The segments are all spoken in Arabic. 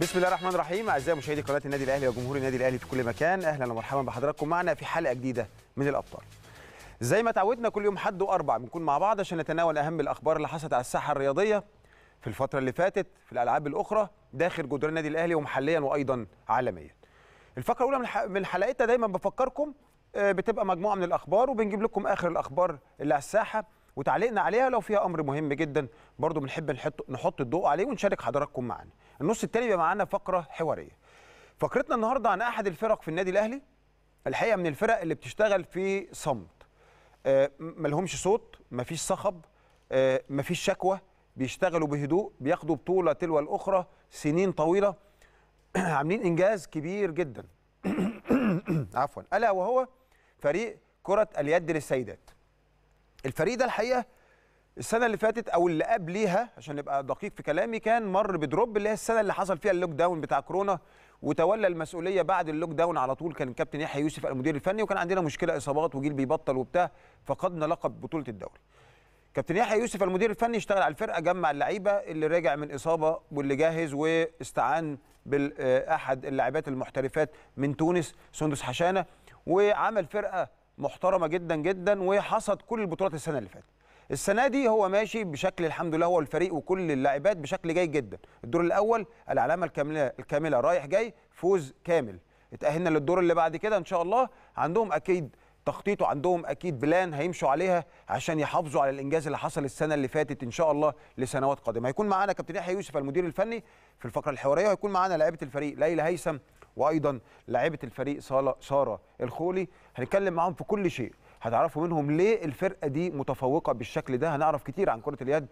بسم الله الرحمن الرحيم. اعزائي مشاهدي قناه النادي الاهلي وجمهور النادي الاهلي في كل مكان، اهلا ومرحبا بحضراتكم معنا في حلقه جديده من الابطال. زي ما تعودنا كل يوم حد واربع بنكون مع بعض عشان نتناول اهم الاخبار اللي حصلت على الساحه الرياضيه في الفتره اللي فاتت في الالعاب الاخرى داخل جدران النادي الاهلي ومحليا وايضا عالميا. الفقره الاولى من حلقتنا دايما بفكركم بتبقى مجموعه من الاخبار وبنجيب لكم اخر الاخبار اللي على الساحه وتعليقنا عليها، لو فيها امر مهم جدا برضو بنحب نحط الضوء عليه ونشارك حضراتكم معانا. النص الثاني بيبقى معانا فقره حواريه. فقرتنا النهارده عن احد الفرق في النادي الاهلي، الحقيقه من الفرق اللي بتشتغل في صمت، ملهمش صوت، مفيش صخب، مفيش شكوى، بيشتغلوا بهدوء، بياخدوا بطوله تلو الاخرى سنين طويله، عاملين انجاز كبير جدا عفوا، الا وهو فريق كره اليد للسيدات. الفريق ده الحقيقه السنه اللي فاتت او اللي قبليها عشان نبقى دقيق في كلامي كان مر بدروب، اللي هي السنه اللي حصل فيها اللوك داون بتاع كورونا، وتولى المسؤوليه بعد اللوك داون على طول كان الكابتن يحيى يوسف المدير الفني، وكان عندنا مشكله اصابات وجيل بيبطل وبتاع، فقدنا لقب بطوله الدوري. كابتن يحيى يوسف المدير الفني اشتغل على الفرقه، جمع اللعيبه اللي راجع من اصابه واللي جاهز، واستعان باحد اللاعبات المحترفات من تونس سندس حشانه، وعمل فرقه محترمه جدا جدا وحصد كل البطولات السنه اللي فاتت. السنه دي هو ماشي بشكل الحمد لله، هو الفريق وكل اللاعبات بشكل جيد جدا. الدور الاول العلامه الكامله رايح جاي، فوز كامل، اتاهلنا للدور اللي بعد كده ان شاء الله. عندهم اكيد تخطيط وعندهم اكيد بلان هيمشوا عليها عشان يحافظوا على الانجاز اللي حصل السنه اللي فاتت ان شاء الله لسنوات قادمه. هيكون معانا كابتن يحيى يوسف المدير الفني في الفقره الحواريه، وهيكون معانا لاعيبه الفريق ليلى هيثم وايضا لاعيبه الفريق ساره الخولي، هنتكلم معاهم في كل شيء، هتعرفوا منهم ليه الفرقه دي متفوقه بالشكل ده، هنعرف كتير عن كره اليد.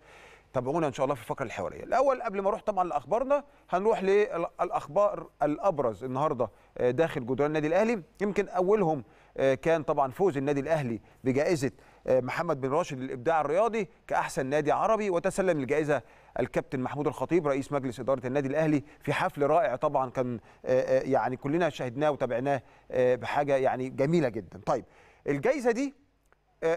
تابعونا ان شاء الله في الفقره الحواريه. الاول قبل ما اروح طبعا لاخبارنا هنروح للاخبار الابرز النهارده داخل جدران النادي الاهلي. يمكن اولهم كان طبعا فوز النادي الاهلي بجائزه محمد بن راشد للابداع الرياضي كاحسن نادي عربي، وتسلم الجائزه الكابتن محمود الخطيب رئيس مجلس اداره النادي الاهلي في حفل رائع طبعا، كان يعني كلنا شاهدناه وتابعناه بحاجه يعني جميله جدا. طيب الجائزه دي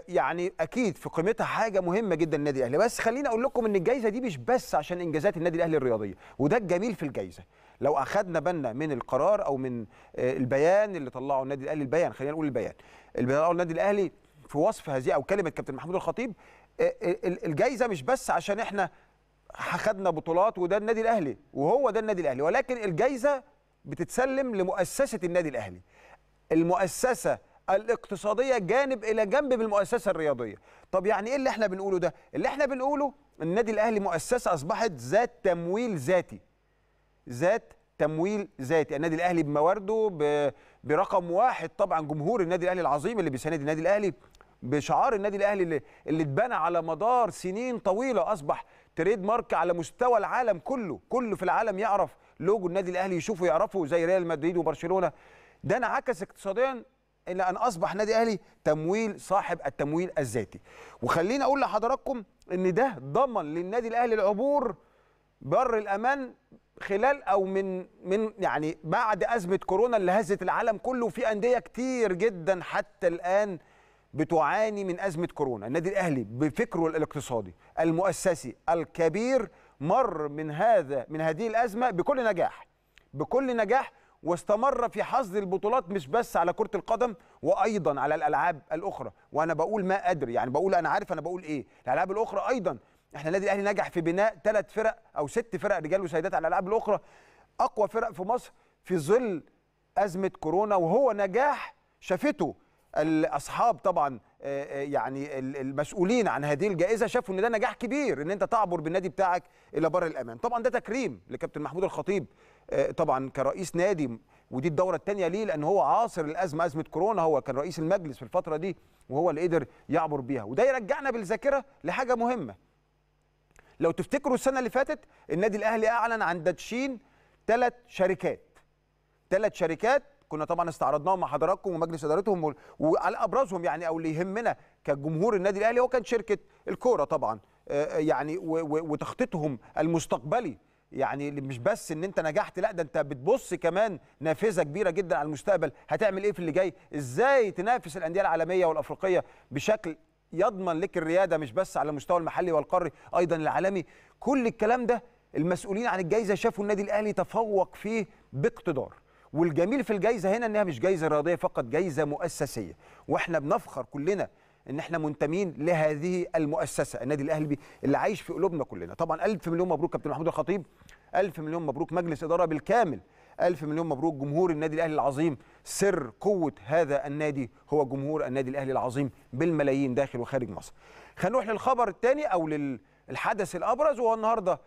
يعني اكيد في قيمتها حاجه مهمه جدا للنادي الاهلي، بس خليني اقول لكم ان الجائزه دي مش بس عشان انجازات النادي الاهلي الرياضيه، وده الجميل في الجائزه. لو اخذنا بالنا من القرار او من البيان اللي طلعه النادي الاهلي، البيان خلينا نقول البيان اللي طلعه النادي الاهلي في وصف هذه او كلمه كابتن محمود الخطيب، الجائزه مش بس عشان احنا اخذنا بطولات وده النادي الاهلي وهو ده النادي الاهلي، ولكن الجائزه بتتسلم لمؤسسه النادي الاهلي، المؤسسه الاقتصاديه جانب الى جنب بالمؤسسه الرياضيه. طب يعني ايه اللي احنا بنقوله ده؟ اللي احنا بنقوله النادي الاهلي مؤسسه اصبحت ذات تمويل ذاتي. ذات تمويل ذاتي، النادي الاهلي بموارده برقم واحد طبعا جمهور النادي الاهلي العظيم اللي بيساند النادي الاهلي، بشعار النادي الاهلي اللي اتبنى على مدار سنين طويله، اصبح تريد مارك على مستوى العالم كله، كله في العالم يعرف لوجو النادي الاهلي، يشوفه يعرفه زي ريال مدريد وبرشلونه. ده انعكس اقتصاديا إلا أن أصبح نادي أهلي تمويل صاحب التمويل الذاتي. وخليني أقول لحضراتكم إن ده ضمن للنادي الأهلي العبور بر الأمان خلال أو من يعني بعد أزمة كورونا اللي هزت العالم كله، في أندية كتير جدا حتى الآن بتعاني من أزمة كورونا. النادي الأهلي بفكره الاقتصادي المؤسسي الكبير مر من هذه الأزمة بكل نجاح، بكل نجاح، واستمر في حصد البطولات مش بس على كرة القدم وأيضا على الألعاب الأخرى. وأنا بقول ما أدري، يعني بقول أنا عارف أنا بقول إيه. الألعاب الأخرى أيضا إحنا النادي الأهلي نجح في بناء 3 فرق أو 6 فرق رجال وسيدات على الألعاب الأخرى، أقوى فرق في مصر في ظل أزمة كورونا، وهو نجاح شافته الأصحاب طبعا يعني المسؤولين عن هذه الجائزة، شافوا إن ده نجاح كبير إن أنت تعبر بالنادي بتاعك إلى بر الأمان. طبعا ده تكريم لكابتن محمود الخطيب طبعا كرئيس نادي، ودي الدوره الثانيه ليه، لان هو عاصر الازمه، ازمه كورونا، هو كان رئيس المجلس في الفتره دي وهو اللي قدر يعبر بيها. وده يرجعنا بالذاكره لحاجه مهمه، لو تفتكروا السنه اللي فاتت النادي الاهلي اعلن عن تدشين 3 شركات، 3 شركات كنا طبعا استعرضناهم مع حضراتكم ومجلس ادارتهم، وعلى ابرزهم يعني او اللي يهمنا كجمهور النادي الاهلي هو كان شركه الكوره طبعا، يعني وتخطيطهم المستقبلي، يعني مش بس ان انت نجحت، لا ده انت بتبص كمان نافذه كبيره جدا على المستقبل، هتعمل ايه في اللي جاي، ازاي تنافس الانديه العالميه والافريقيه بشكل يضمن لك الرياده مش بس على المستوى المحلي والقاري، ايضا العالمي. كل الكلام ده المسؤولين عن الجائزه شافوا النادي الاهلي تفوق فيه باقتدار. والجميل في الجائزه هنا انها مش جائزه رياضيه فقط، جائزه مؤسسيه، واحنا بنفخر كلنا ان احنا منتمين لهذه المؤسسه النادي الاهلي اللي عايش في قلوبنا كلنا. طبعا 1000 مليون مبروك كابتن محمود الخطيب، 1000 مليون مبروك مجلس اداره بالكامل، 1000 مليون مبروك جمهور النادي الاهلي العظيم. سر قوه هذا النادي هو جمهور النادي الاهلي العظيم بالملايين داخل وخارج مصر. هنروح للخبر الثاني او للحدث الابرز، وهو النهارده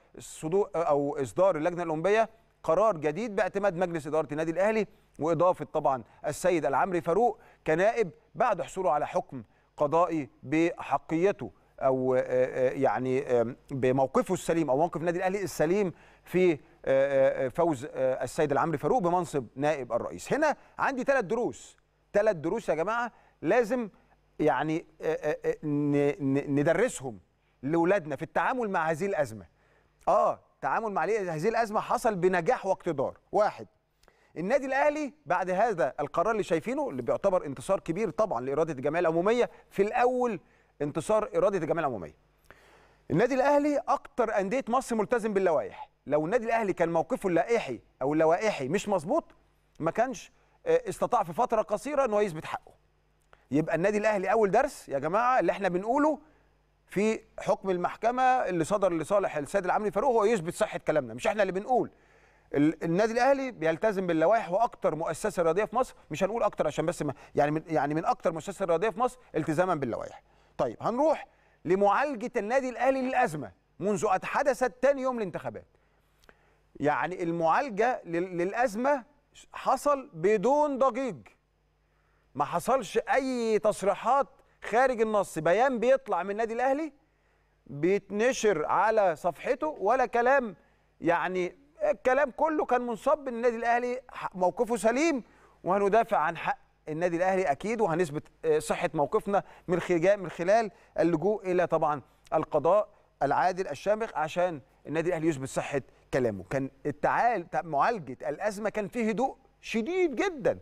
اصدار اللجنه الاولمبيه قرار جديد باعتماد مجلس اداره النادي الاهلي واضافه طبعا السيد العمري فاروق كنائب بعد حصوله على حكم قضائي بحقيته او يعني بموقفه السليم او موقف النادي الاهلي السليم في فوز السيد العمري فاروق بمنصب نائب الرئيس. هنا عندي 3 دروس، 3 دروس يا جماعه لازم يعني ندرسهم لاولادنا في التعامل مع هذه الازمه. التعامل مع هذه الازمه حصل بنجاح واقتدار. 1. النادي الاهلي بعد هذا القرار اللي شايفينه اللي بيعتبر انتصار كبير طبعا لاراده الجمعيه العموميه، في الاول انتصار اراده الجمعيه العموميه. النادي الاهلي اكتر انديه مصر ملتزم باللوائح. لو النادي الاهلي كان موقفه اللائحي او اللوائحي مش مظبوط ما كانش استطاع في فتره قصيره انه يثبت حقه. يبقى النادي الاهلي اول درس يا جماعه اللي احنا بنقوله في حكم المحكمه اللي صدر لصالح السيد العمري فاروق هو يثبت صحه كلامنا، مش احنا اللي بنقول. النادي الاهلي بيلتزم باللوائح، واكتر مؤسسه رياضيه في مصر، مش هنقول اكتر عشان بس من اكتر مؤسسه رياضيه في مصر التزاما باللوائح. طيب هنروح لمعالجه النادي الاهلي للازمه منذ حدثت ثاني يوم الانتخابات. يعني المعالجه للازمه حصل بدون ضجيج، ما حصلش اي تصريحات خارج النص، بيان بيطلع من النادي الاهلي بيتنشر على صفحته ولا كلام. يعني الكلام كله كان منصب ان النادي الاهلي موقفه سليم وهندافع عن حق النادي الاهلي اكيد، وهنثبت صحه موقفنا من خلال اللجوء الى طبعا القضاء العادل الشامخ عشان النادي الاهلي يثبت صحه كلامه. كان معالجه الازمه كان فيه هدوء شديد جدا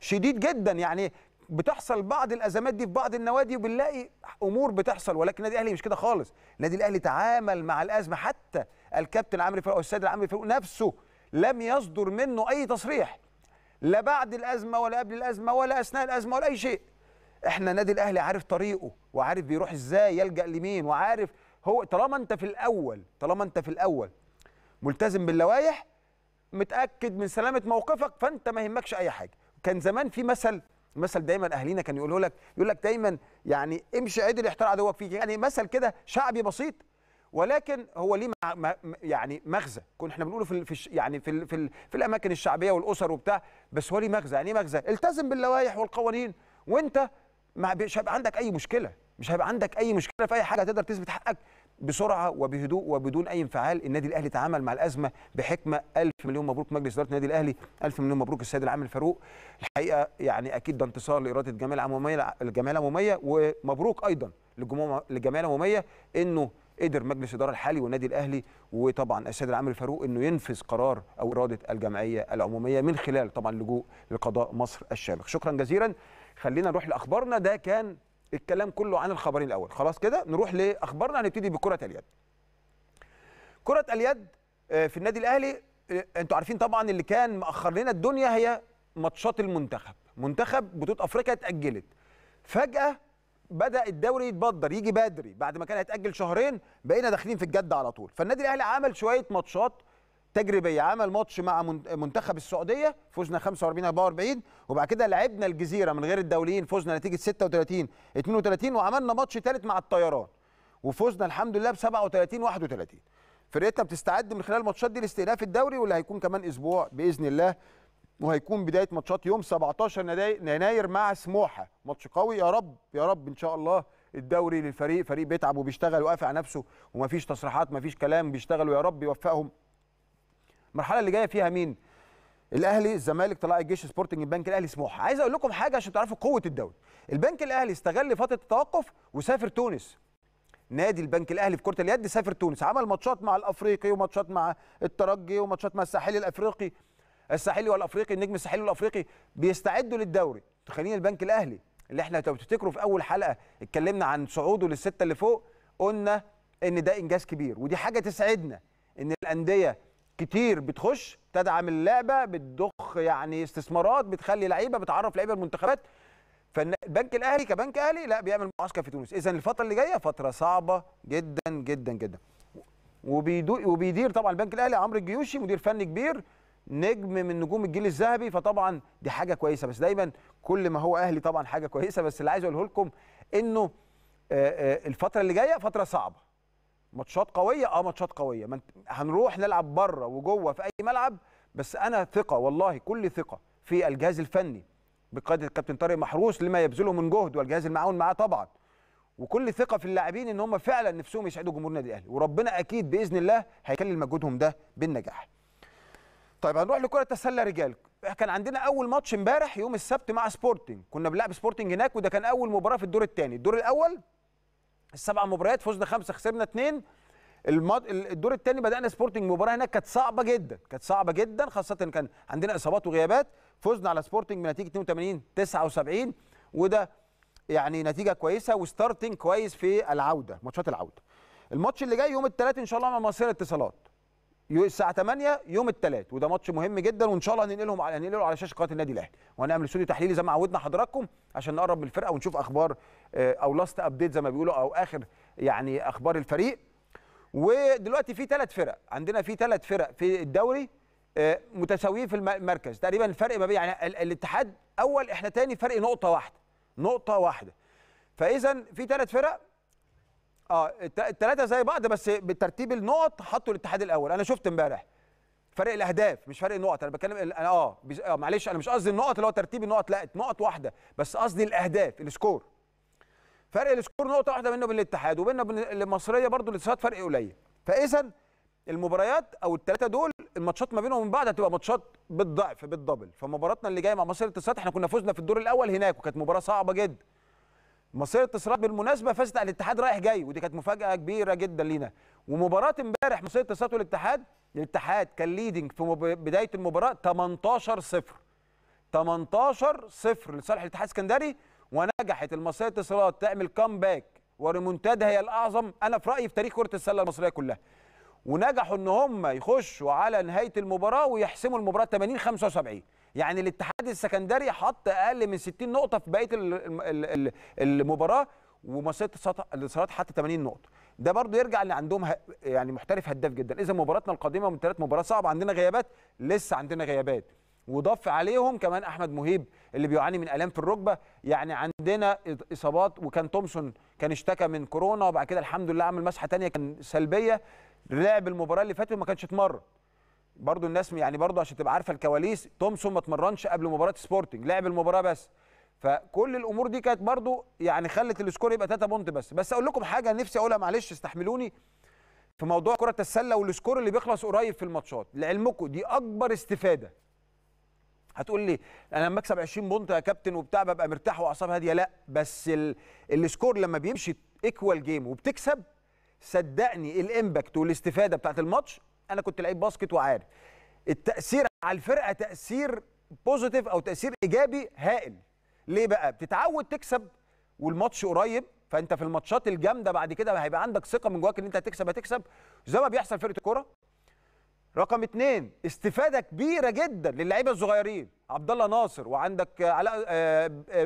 شديد جدا. يعني بتحصل بعض الازمات دي في بعض النوادي وبنلاقي امور بتحصل، ولكن النادي الاهلي مش كده خالص. النادي الاهلي تعامل مع الازمه، حتى الكابتن عمرو فاروق والسيد العمري فاروق نفسه لم يصدر منه اي تصريح لا بعد الازمه ولا قبل الازمه ولا اثناء الازمه ولا اي شيء. احنا النادي الاهلي عارف طريقه وعارف بيروح ازاي، يلجأ لمين، وعارف هو طالما انت في الاول ملتزم باللوائح متاكد من سلامه موقفك فانت ما يهمكش اي حاجه. كان زمان في مثل دايما اهالينا كانوا يقولوا لك، يقول لك دايما يعني امشي عدل يحتار عدوك فيك، يعني مثل كده شعبي بسيط ولكن هو ليه يعني مغزى. كنا احنا بنقوله في الاماكن الشعبيه والاسر وبتاع، بس هو ليه مغزى. يعني ايه مغزى؟ التزم باللوائح والقوانين وانت مش هيبقى عندك اي مشكله، مش هيبقى عندك اي مشكله في اي حاجه، هتقدر تثبت حقك بسرعه وبهدوء وبدون اي انفعال. النادي الاهلي تعامل مع الازمه بحكمه. 1000 مليون مبروك مجلس اداره النادي الاهلي، 1000 مليون مبروك السيد العامل فاروق. الحقيقه يعني اكيد ده انتصار لاراده الجمعيه العموميه، ومبروك ايضا للجمعيه العموميه انه قدر مجلس الاداره الحالي والنادي الاهلي وطبعا السيد العامل فاروق انه ينفذ قرار او اراده الجمعيه العموميه من خلال طبعا اللجوء لقضاء مصر الشامخ. شكرا جزيلا. خلينا نروح لاخبارنا. ده كان الكلام كله عن الخبرين الاول، خلاص كده نروح لاخبارنا. هنبتدي بكره اليد. كره اليد في النادي الاهلي انتوا عارفين طبعا اللي كان مأخر لنا الدنيا هي ماتشات المنتخب، منتخب بطوله افريقيا اتأجلت فجأة، بدأ الدوري يتبدر يجي بدري بعد ما كان هيتأجل شهرين، بقينا داخلين في الجد على طول. فالنادي الاهلي عمل شويه ماتشات تجريبيه، عمل ماتش مع منتخب السعوديه فوزنا 45-44، وبعد كده لعبنا الجزيره من غير الدوليين فوزنا نتيجه 36-32، وعملنا ماتش ثالث مع الطيران وفوزنا الحمد لله ب 37-31. فرقتنا بتستعد من خلال الماتشات دي لاستئناف الدوري واللي هيكون كمان اسبوع باذن الله، وهيكون بدايه ماتشات يوم 17 يناير مع سموحه، ماتش قوي. يا رب يا رب ان شاء الله الدوري للفريق، فريق بيتعب وبيشتغل وقافع نفسه ومفيش تصريحات مفيش كلام، بيشتغلوا يا رب يوفقهم. المرحله اللي جايه فيها مين؟ الاهلي، الزمالك، طلائع الجيش، سبورتنج، البنك الاهلي، سموحه. عايز اقول لكم حاجه عشان تعرفوا قوه الدوري. البنك الاهلي استغل فتره التوقف وسافر تونس. نادي البنك الاهلي في كره اليد سافر تونس، عمل ماتشات مع الافريقي وماتشات مع الترجي وماتشات مع النجم الساحلي والافريقي، بيستعدوا للدوري. تخيلين البنك الاهلي اللي احنا لو تفتكروا في اول حلقه اتكلمنا عن صعوده للسته اللي فوق، قلنا ان ده انجاز كبير ودي حاجه تسعدنا ان الانديه كتير بتخش تدعم اللعبه، بتضخ يعني استثمارات، بتخلي لعيبه، بتعرف لعيبه المنتخبات. فالبنك الاهلي كبنك اهلي لا بيعمل معسكر في تونس. اذا الفتره اللي جايه فتره صعبه جدا جدا جدا. وبيدير طبعا البنك الاهلي عمر الجيوشي، مدير فني كبير، نجم من نجوم الجيل الذهبي، فطبعا دي حاجه كويسه. بس دايما كل ما هو اهلي طبعا حاجه كويسه، بس اللي عايز اقوله لكم انه الفتره اللي جايه فتره صعبه، ماتشات قويه، ماتشات قويه، هنروح نلعب بره وجوه في اي ملعب. بس انا ثقه والله، كل ثقه في الجهاز الفني بقياده الكابتن طارق محروس لما يبذله من جهد، والجهاز المعاون معاه طبعا، وكل ثقه في اللاعبين ان هم فعلا نفسهم يسعدوا جمهور النادي الاهلي، وربنا اكيد باذن الله هيكلل مجهودهم ده بالنجاح. طيب هنروح لكره التسلل رجال. كان عندنا اول ماتش امبارح يوم السبت مع سبورتنج، كنا بنلعب سبورتنج هناك، وده كان اول مباراه في الدور الثاني. الدور الاول 7 مباريات، فزنا 5 خسرنا 2. الدور الثاني بدانا سبورتنج، مباراه هناك كانت صعبه جدا، خاصه كان عندنا اصابات وغيابات. فزنا على سبورتنج بنتيجه 82-79، وده يعني نتيجه كويسه وستارتنج كويس في العوده، ماتشات العوده. الماتش اللي جاي يوم الثلاث ان شاء الله مع مصير اتصالات الساعه 8 يوم الثلاث، وده ماتش مهم جدا، وان شاء الله هننقله على شاشه قناه النادي الاهلي، وهنعمل استوديو تحليلي زي ما عودنا حضراتكم عشان نقرب من الفرقه ونشوف اخبار او لاست ابديت زي ما بيقولوا، او اخر يعني اخبار الفريق. ودلوقتي في 3 فرق عندنا، في 3 فرق في الدوري متساويين في المركز تقريبا. الفرق ما بين يعني الاتحاد اول، احنا ثاني، فرق نقطه واحده. فاذا في 3 فرق، الثلاثه زي بعض بس بترتيب النقط حطوا الاتحاد الاول. انا شفت امبارح فرق الاهداف مش فرق النقط، انا بتكلم انا معلش انا مش قصدي النقط اللي هو ترتيب النقط، لا نقط واحده بس، قصدي الاهداف، السكور، فرق السكور نقطه واحده بينه وبين الاتحاد، وبينه وبين المصريه برضو الاتحاد فرق قليل. فاذا المباريات او الثلاثه دول الماتشات ما بينهم من بعض هتبقى ماتشات بالضعف بالدبل. فمباراتنا اللي جايه مع مصرية الاتصالات، احنا كنا فزنا في الدور الاول هناك وكانت مباراه صعبه جدا. مصير اتصالات بالمناسبه فازت على الاتحاد رايح جاي، ودي كانت مفاجاه كبيره جدا لينا. ومباراه امبارح مصير اتصالات والاتحاد، الاتحاد كان ليدنج في بدايه المباراه 18-0 لصالح الاتحاد الاسكندري، ونجحت المصير اتصالات تعمل كامباك وريمونتادا هي الاعظم انا في رايي في تاريخ كره السله المصريه كلها، ونجحوا ان هم يخشوا على نهايه المباراه ويحسموا المباراه 80-75. يعني الاتحاد السكندري حط اقل من 60 نقطه في بقيه المباراه، ومصرية الاتصالات حط 80 نقطه. ده برضو يرجع اللي عندهم يعني محترف هداف جدا. اذا مباراتنا القادمه من 3 مباريات صعبه، عندنا غيابات، لسه عندنا غيابات، وضف عليهم كمان احمد مهيب اللي بيعاني من الام في الركبه، يعني عندنا اصابات. وكان تومسون كان اشتكى من كورونا، وبعد كده الحمد لله عمل مسحه ثانيه كان سلبيه، لعب المباراه اللي فاتت وما كانش اتمرن. برضو الناس يعني برضو عشان تبقى عارفه الكواليس، تومسون ما اتمرنش قبل مباراه سبورتنج، لعب المباراه بس. فكل الامور دي كانت برضو يعني خلت السكور يبقى 3 بونت بس. بس اقول لكم حاجه نفسي اقولها، معلش استحملوني، في موضوع كره السله والسكور اللي بيخلص قريب في الماتشات، لعلمكم دي اكبر استفاده. هتقول لي انا لما اكسب 20 بونت يا كابتن وبتاع ببقى مرتاح واعصاب هاديه، لا بس السكور لما بيمشي ايكوال جيم وبتكسب، صدقني الامباكت والاستفاده بتاعت الماتش. انا كنت لعيب باسكت وعارف التاثير على الفرقه، تاثير بوزيتيف او تاثير ايجابي هائل. ليه بقى؟ بتتعود تكسب والماتش قريب، فانت في الماتشات الجامده بعد كده هيبقى عندك ثقه من جواك ان انت هتكسب زي ما بيحصل فرقه الكوره. رقم 2، استفاده كبيره جدا للعيبه الصغيرين، عبد الله ناصر، وعندك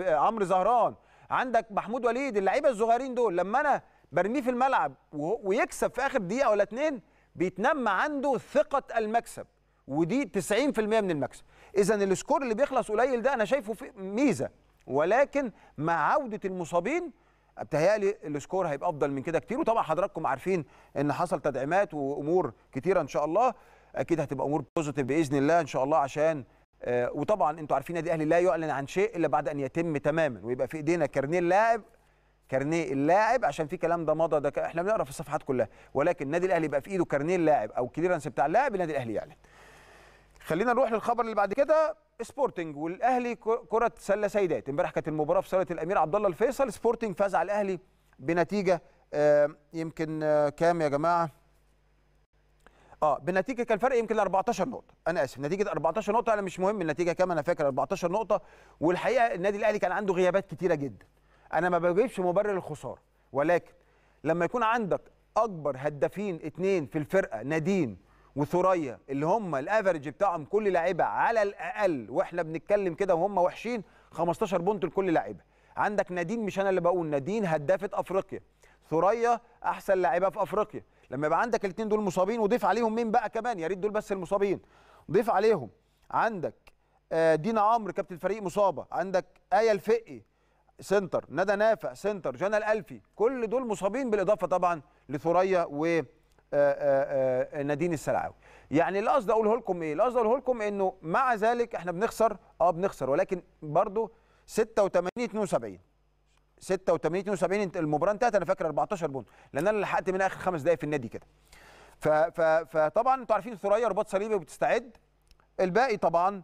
عمرو زهران، عندك محمود وليد. اللعيبه الصغيرين دول لما انا برميه في الملعب ويكسب في اخر دقيقه ولا 2، بيتنمى عنده ثقة المكسب، ودي 90% من المكسب. إذا السكور اللي بيخلص قليل ده أنا شايفه ميزة، ولكن مع عودة المصابين بتهيألي السكور هيبقى أفضل من كده كتير. وطبعا حضراتكم عارفين إن حصل تدعيمات وأمور كتيرة إن شاء الله، أكيد هتبقى أمور بوزيتيف بإذن الله إن شاء الله. عشان وطبعا أنتوا عارفين النادي الأهلي لا يعلن عن شيء إلا بعد أن يتم تماما، ويبقى في إيدينا كارنيه اللاعب، عشان في كلام ده مضى، ده احنا بنقرا في الصفحات كلها، ولكن النادي الاهلي يبقى في ايده كارنيه اللاعب او كليرنس بتاع اللاعب، النادي الاهلي يعلن. خلينا نروح للخبر اللي بعد كده. سبورتنج والاهلي كره سله سيدات، امبارح كانت المباراه في صاله الامير عبد الله الفيصل. سبورتنج فاز على الاهلي بنتيجه يمكن كام يا جماعه؟ بالنتيجه كان الفرق يمكن 14 نقطه، انا اسف، نتيجه 14 نقطه، انا مش مهم النتيجه كام، انا فاكر 14 نقطه. والحقيقه النادي الاهلي كان عنده غيابات كتيره جدا. أنا ما بجيبش مبرر الخسارة، ولكن لما يكون عندك اكبر هدافين اتنين في الفرقه نديم وثريا اللي هم الافرج بتاعهم كل لاعيبه على الاقل، واحنا بنتكلم كده وهم وحشين 15 بونت لكل لاعيبه. عندك ندين، مش انا اللي بقول، ندين هدافه افريقيا، ثريا احسن لاعيبه في افريقيا. لما يبقى عندك الاثنين دول مصابين وضيف عليهم مين بقى كمان، يا ريت دول بس المصابين ضيف عليهم، عندك دينا عمرو كابتن الفريق مصابه، عندك ايه الفقي سنتر، ندى نافع سنتر، جنى الالفي، كل دول مصابين بالاضافه طبعا لثريا و نادين السلعاوي. يعني اللي قصدي اقوله لكم ايه؟ اللي قصدي اقوله لكم انه مع ذلك احنا بنخسر، بنخسر، ولكن برضه 86-72 المباراه انتهت انا فاكر 14 بونت، لان انا لحقت من اخر 5 دقائق في النادي كده. فطبعا انتوا عارفين ثريا رباط صليبي وبتستعد، الباقي طبعا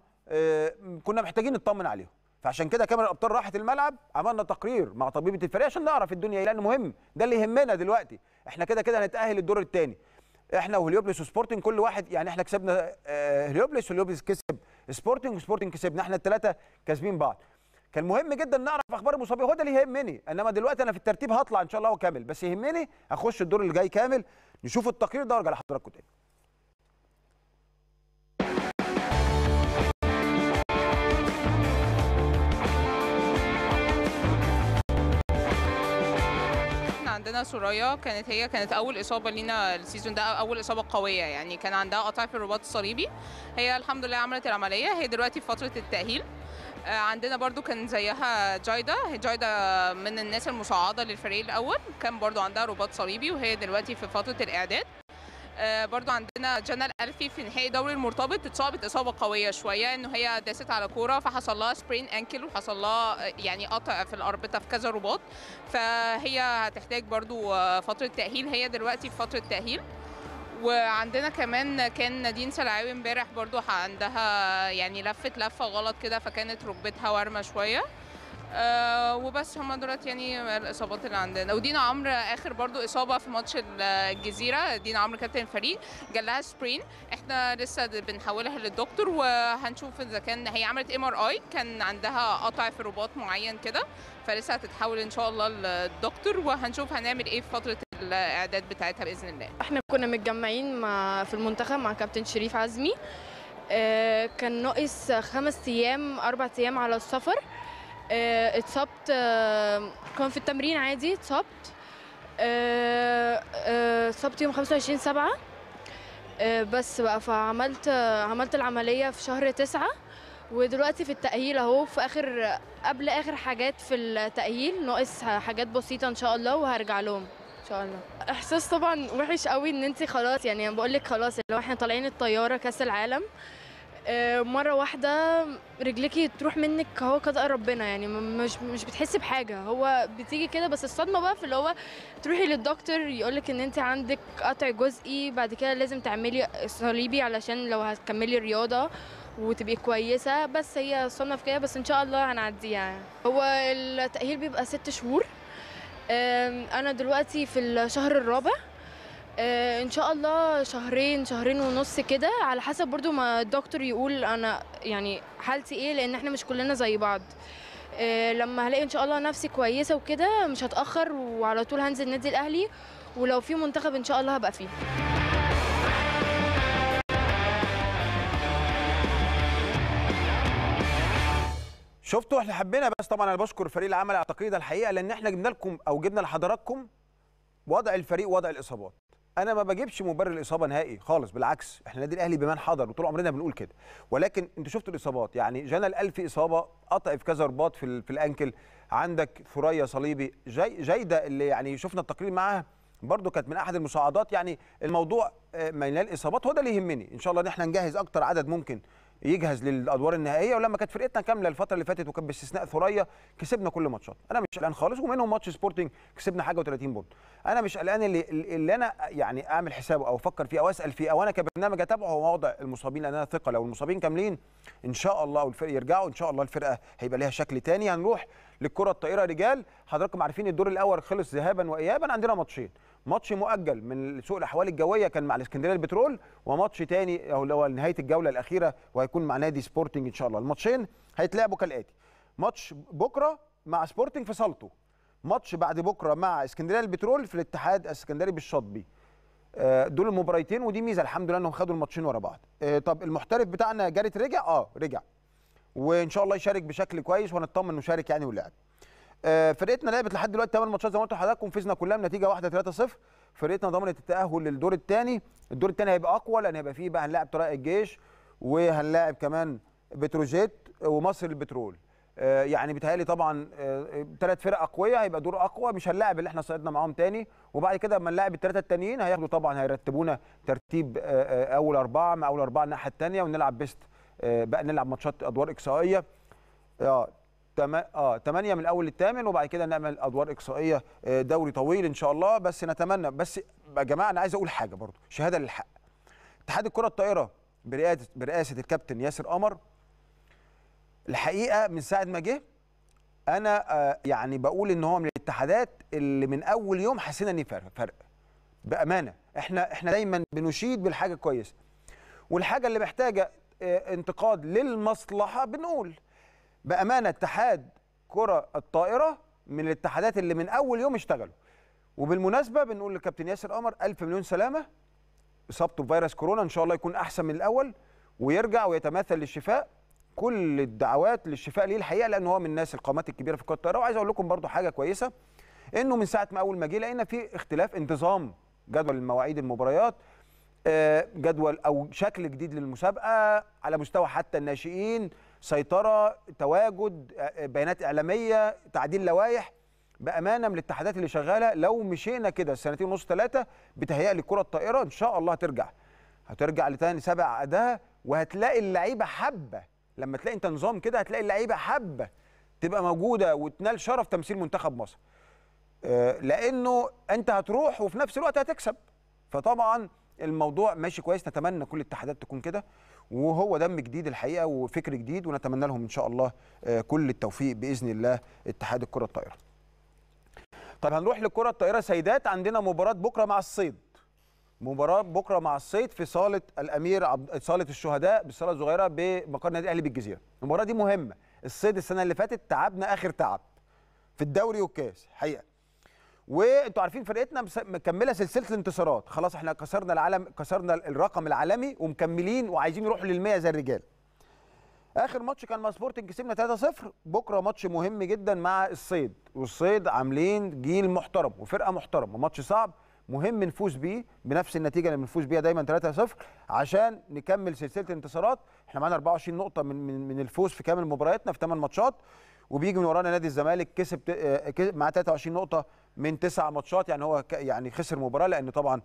كنا محتاجين نطمن عليهم، فعشان كده كاميرا الابطال راحت الملعب، عملنا تقرير مع طبيبه الفريق عشان نعرف الدنيا ايه، لان مهم، ده اللي يهمنا دلوقتي. احنا كده كده هنتاهل الدور الثاني، احنا وهليوبلس وسبورتنج كل واحد، يعني احنا كسبنا هليوبلس، هليوبلس كسب سبورتنج، سبورتنج كسبنا، احنا الثلاثه كاسبين بعض. كان مهم جدا نعرف اخبار المصابين، هو ده اللي يهمني، انما دلوقتي انا في الترتيب هطلع ان شاء الله وكامل، بس يهمني اخش الدور اللي جاي كامل. نشوف التقرير ده وارجع لحضراتكم تاني. عندنا ثريا كانت اول اصابه لينا السيزون ده، اول اصابه قويه، يعني كان عندها قطع في الرباط الصليبي، هي الحمد لله عملت العمليه، هي دلوقتي في فتره التاهيل. عندنا برضو كان زيها جايدا من الناس المصعده للفريق الاول، كان برضو عندها رباط صليبي وهي دلوقتي في فتره الاعداد. برضو عندنا جنى الالفي في نهائي دوري المرتبط اتصابت اصابه قويه شويه، انه هي داست على كوره فحصل لها سبرين انكل وحصل لها يعني قطع في الاربطه في كذا رباط، فهي هتحتاج برضو فتره تاهيل، هي دلوقتي في فتره تاهيل. وعندنا كمان كان نادين سلعاوي امبارح برضو عندها يعني لفه غلط كده، فكانت ركبتها وارمه شويه. وبس هم دولت يعني الاصابات اللي عندنا. ودينا عمرو اخر برضو اصابه في ماتش الجزيره، دينا عمرو كابتن الفريق جالها سبرين، احنا لسه بنحولها للدكتور وهنشوف اذا كان هي عملت MRI، كان عندها قطع في رباط معين كده، فلسه هتتحول ان شاء الله للدكتور وهنشوف هنعمل ايه في فتره الاعداد بتاعتها باذن الله. احنا كنا متجمعين في المنتخب مع كابتن شريف عزمي، كان ناقص 5 ايام 4 ايام على السفر، اتصبت، كان في التمرين عادي، اتصبت يوم 25/7 بس بقى، فعملت العملية في شهر 9 ودلوقتي في التأهيل اهو، في اخر قبل اخر حاجات في التأهيل، ناقص حاجات بسيطة ان شاء الله وهرجع لهم ان شاء الله. احساس طبعا وحش قوي ان انت خلاص، يعني بقول لك خلاص اللي هو احنا طالعين الطيارة كأس العالم، مرة واحدة رجليكي تروح منك، هو قضاء ربنا، يعني مش بتحسي بحاجة، هو بتيجي كده، بس الصدمة بقى في اللي هو تروحي للدكتور يقولك ان انت عندك قطع جزئي، بعد كده لازم تعملي صليبي علشان لو هتكملي رياضة وتبقي كويسة، بس هي الصدمة في كده، بس ان شاء الله هنعديها. يعني هو التأهيل بيبقى 6 شهور، انا دلوقتي في الشهر 4، ان شاء الله 2-2.5 شهور كده، على حسب برضو ما الدكتور يقول انا يعني حالتي ايه، لان احنا مش كلنا زي بعض. لما هلاقي ان شاء الله نفسي كويسه وكده مش هتاخر، وعلى طول هنزل نادي الاهلي، ولو في منتخب ان شاء الله هبقى فيه. شفتوا احنا حبينا، بس طبعا انا بشكر فريق العمل على التقرير ده الحقيقه، لان احنا جبنا لكم او جبنا لحضراتكم وضع الفريق ووضع الاصابات. انا ما بجيبش مبرر الاصابه نهائي خالص، بالعكس احنا النادي الاهلي بمن حضر وطول عمرنا بنقول كده، ولكن انتوا شفتوا الاصابات، يعني جنى الالفي اصابه قطع في كذا رباط في الانكل، عندك ثريا صليبي، جيده اللي يعني شفنا التقرير معاها برضو كانت من احد المصاعدات. يعني الموضوع ما ينال الاصابات هو ده اللي يهمني، ان شاء الله ان احنا نجهز اكتر عدد ممكن يجهز للادوار النهائيه. ولما كانت فرقتنا كامله الفتره اللي فاتت وكان باستثناء ثريا كسبنا كل ماتشات، انا مش قلقان خالص، ومنهم ماتش سبورتنج كسبنا حاجه و30 بونت. انا مش قلقان اللي انا يعني اعمل حسابه او افكر فيه او اسال فيه او انا كبرنامج اتابعه هو وضع المصابين، لان انا ثقه لو المصابين كاملين ان شاء الله والفريق يرجعوا ان شاء الله الفرقه هيبقى ليها شكل ثاني. هنروح للكره الطائره رجال، حضراتكم عارفين الدور الاول خلص ذهابا وايابا، عندنا ماتشين، ماتش مؤجل من سوء الاحوال الجويه كان مع الاسكندريه البترول، وماتش ثاني او اللي هو نهايه الجوله الاخيره وهيكون مع نادي سبورتنج ان شاء الله. الماتشين هيتلعبوا كالاتي، ماتش بكره مع سبورتنج في سلطه، ماتش بعد بكره مع اسكندريه البترول في الاتحاد السكندري بالشاطبي. دول المباريتين ودي ميزه الحمد لله انهم خدوا الماتشين ورا بعض. طب المحترف بتاعنا جاريت رجع؟ رجع وان شاء الله يشارك بشكل كويس ونطمن انه شارك يعني ولعب. فرقتنا لعبت لحد دلوقتي 8 ماتشات زي ما قلت لحضراتكم، فزنا كلها بنتيجه واحده 3-0. فرقتنا ضمنت التاهل للدور الثاني. الدور الثاني هيبقى اقوى لان هيبقى فيه بقى هنلاعب طريق الجيش وهنلاعب كمان بتروجيت ومصر البترول. يعني بيتهيألي طبعا 3 فرق اقويه هيبقى دور اقوى، مش هنلاعب اللي احنا صعدنا معاهم تاني، وبعد كده لما نلاعب الثلاثه التانيين هياخدوا طبعا هيرتبونا ترتيب اول 4 مع اول 4 الناحيه الثانيه، ونلعب بيست بقى نلعب ماتشات ادوار اقصائيه 8 من الاول للثامن، وبعد كده نعمل ادوار اقصائيه دوري طويل ان شاء الله. بس نتمنى بس يا جماعه انا عايز اقول حاجه برضو شهاده للحق. اتحاد الكره الطائره برئاسه الكابتن ياسر قمر الحقيقه من ساعه ما جه انا يعني بقول ان هو من الاتحادات اللي من اول يوم حسينا ان فرق بامانه. احنا دايما بنشيد بالحاجه الكويسه، والحاجه اللي محتاجه انتقاد للمصلحه بنقول بامانه اتحاد كره الطائره من الاتحادات اللي من اول يوم اشتغلوا. وبالمناسبه بنقول للكابتن ياسر قمر 1000 مليون سلامه، اصابته بفيروس كورونا ان شاء الله يكون احسن من الاول ويرجع ويتماثل للشفاء. كل الدعوات للشفاء ليه الحقيقه لان هو من الناس القامات الكبيره في كره الطائره. وعايز اقول لكم برضو حاجه كويسه انه من ساعه ما اول ما جه لقينا في اختلاف انتظام جدول المواعيد المباريات، جدول او شكل جديد للمسابقه على مستوى حتى الناشئين، سيطره، تواجد، بيانات اعلاميه، تعديل لوائح. بامانه من الاتحادات اللي شغاله. لو مشينا كده سنتين ونص 3 بتهيألي الكره الطائره ان شاء الله هترجع لتاني سبع اداء، وهتلاقي اللعيبه حبه. لما تلاقي انت نظام كده هتلاقي اللعيبه حابه تبقى موجوده وتنال شرف تمثيل منتخب مصر، لانه انت هتروح وفي نفس الوقت هتكسب. فطبعا الموضوع ماشي كويس، نتمنى كل الاتحادات تكون كده، وهو دم جديد الحقيقه وفكر جديد، ونتمنى لهم ان شاء الله كل التوفيق باذن الله اتحاد الكره الطائره. طب هنروح للكره الطائره سيدات، عندنا مباراه بكره مع الصيد. مباراة بكرة مع الصيد في صالة الأمير صالة الشهداء بالصالة الصغيرة بمقر نادي الأهلي بالجزيرة. المباراة دي مهمة. الصيد السنة اللي فاتت تعبنا آخر تعب في الدوري والكاس حقيقة. وأنتوا عارفين فرقتنا مكملة سلسلة الانتصارات، خلاص احنا كسرنا العالم، كسرنا الرقم العالمي ومكملين وعايزين يروحوا لل100 زي الرجال. آخر ماتش كان مع سبورتنج كسبنا 3-0، بكرة ماتش مهم جدا مع الصيد، والصيد عاملين جيل محترم وفرقة محترمة، ماتش صعب. مهم نفوز بيه بنفس النتيجه اللي بنفوز بيها دايما 3-0 عشان نكمل سلسله الانتصارات. احنا معانا 24 نقطه من الفوز في كامل مبارياتنا في 8 ماتشات، وبيجي من ورانا نادي الزمالك كسب معاه 23 نقطه من 9 ماتشات، يعني هو يعني خسر مباراه، لان طبعا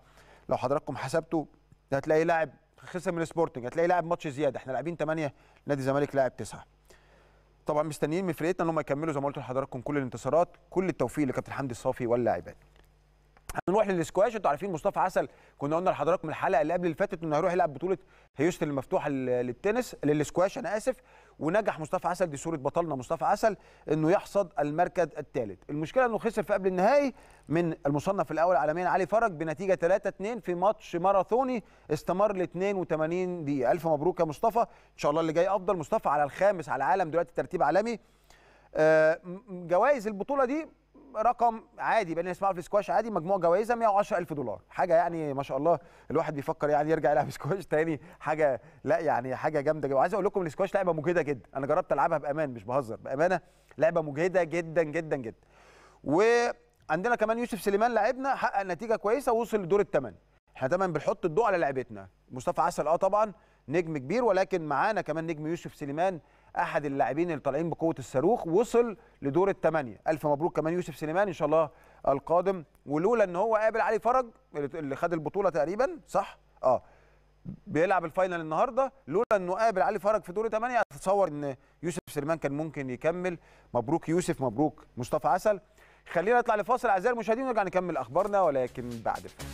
لو حضراتكم حسبتوا هتلاقي لاعب خسر من سبورتنج، هتلاقي لاعب ماتش زياده، احنا لاعبين 8 نادي الزمالك لاعب 9. طبعا مستنيين من فرقتنا ان هم يكملوا زي ما قلت لحضراتكم كل الانتصارات. كل التوفيق لكابتن حمدي الصافي واللاعبين. هنروح للسكواش. انتوا عارفين مصطفى عسل كنا قلنا لحضراتكم الحلقه اللي قبل اللي فاتت انه هيروح يلعب بطوله هيوستن المفتوحه للتنس للسكواش انا اسف، ونجح مصطفى عسل. دي صوره بطلنا مصطفى عسل انه يحصد المركز الثالث. المشكله انه خسر في قبل النهائي من المصنف الاول عالميا علي فرج بنتيجه 3-2 في ماتش ماراثوني استمر ل 82 دقيقه. الف مبروك يا مصطفى، ان شاء الله اللي جاي افضل. مصطفى على الخامس على العالم دلوقتي ترتيب عالمي. جوائز البطوله دي رقم عادي بقينا نسمعه في السكواش عادي، مجموع جوائزها $110,000 حاجه يعني ما شاء الله الواحد بيفكر يعني يرجع يلعب سكواش تاني، حاجه لا يعني حاجه جامده جدا. وعايز اقول لكم السكواش لعبه مجهده جدا، انا جربت العبها بامان مش بهزر، بامانه لعبه مجهده جدا جدا جدا. وعندنا كمان يوسف سليمان لاعبنا حقق نتيجه كويسه ووصل لدور الثمن. احنا دايما بنحط الضوء على لعبتنا مصطفى عسل طبعا نجم كبير، ولكن معانا كمان نجم يوسف سليمان احد اللاعبين اللي طالعين بقوه الصاروخ وصل لدور الثمانيه. الف مبروك كمان يوسف سليمان ان شاء الله القادم. ولولا ان هو قابل علي فرج اللي خد البطوله تقريبا صح بيلعب الفاينل النهارده، لولا انه قابل علي فرج في دور 8 اتصور ان يوسف سليمان كان ممكن يكمل. مبروك يوسف، مبروك مصطفى عسل. خلينا نطلع لفاصل اعزائي المشاهدين ونرجع نكمل اخبارنا ولكن بعد الفاصل.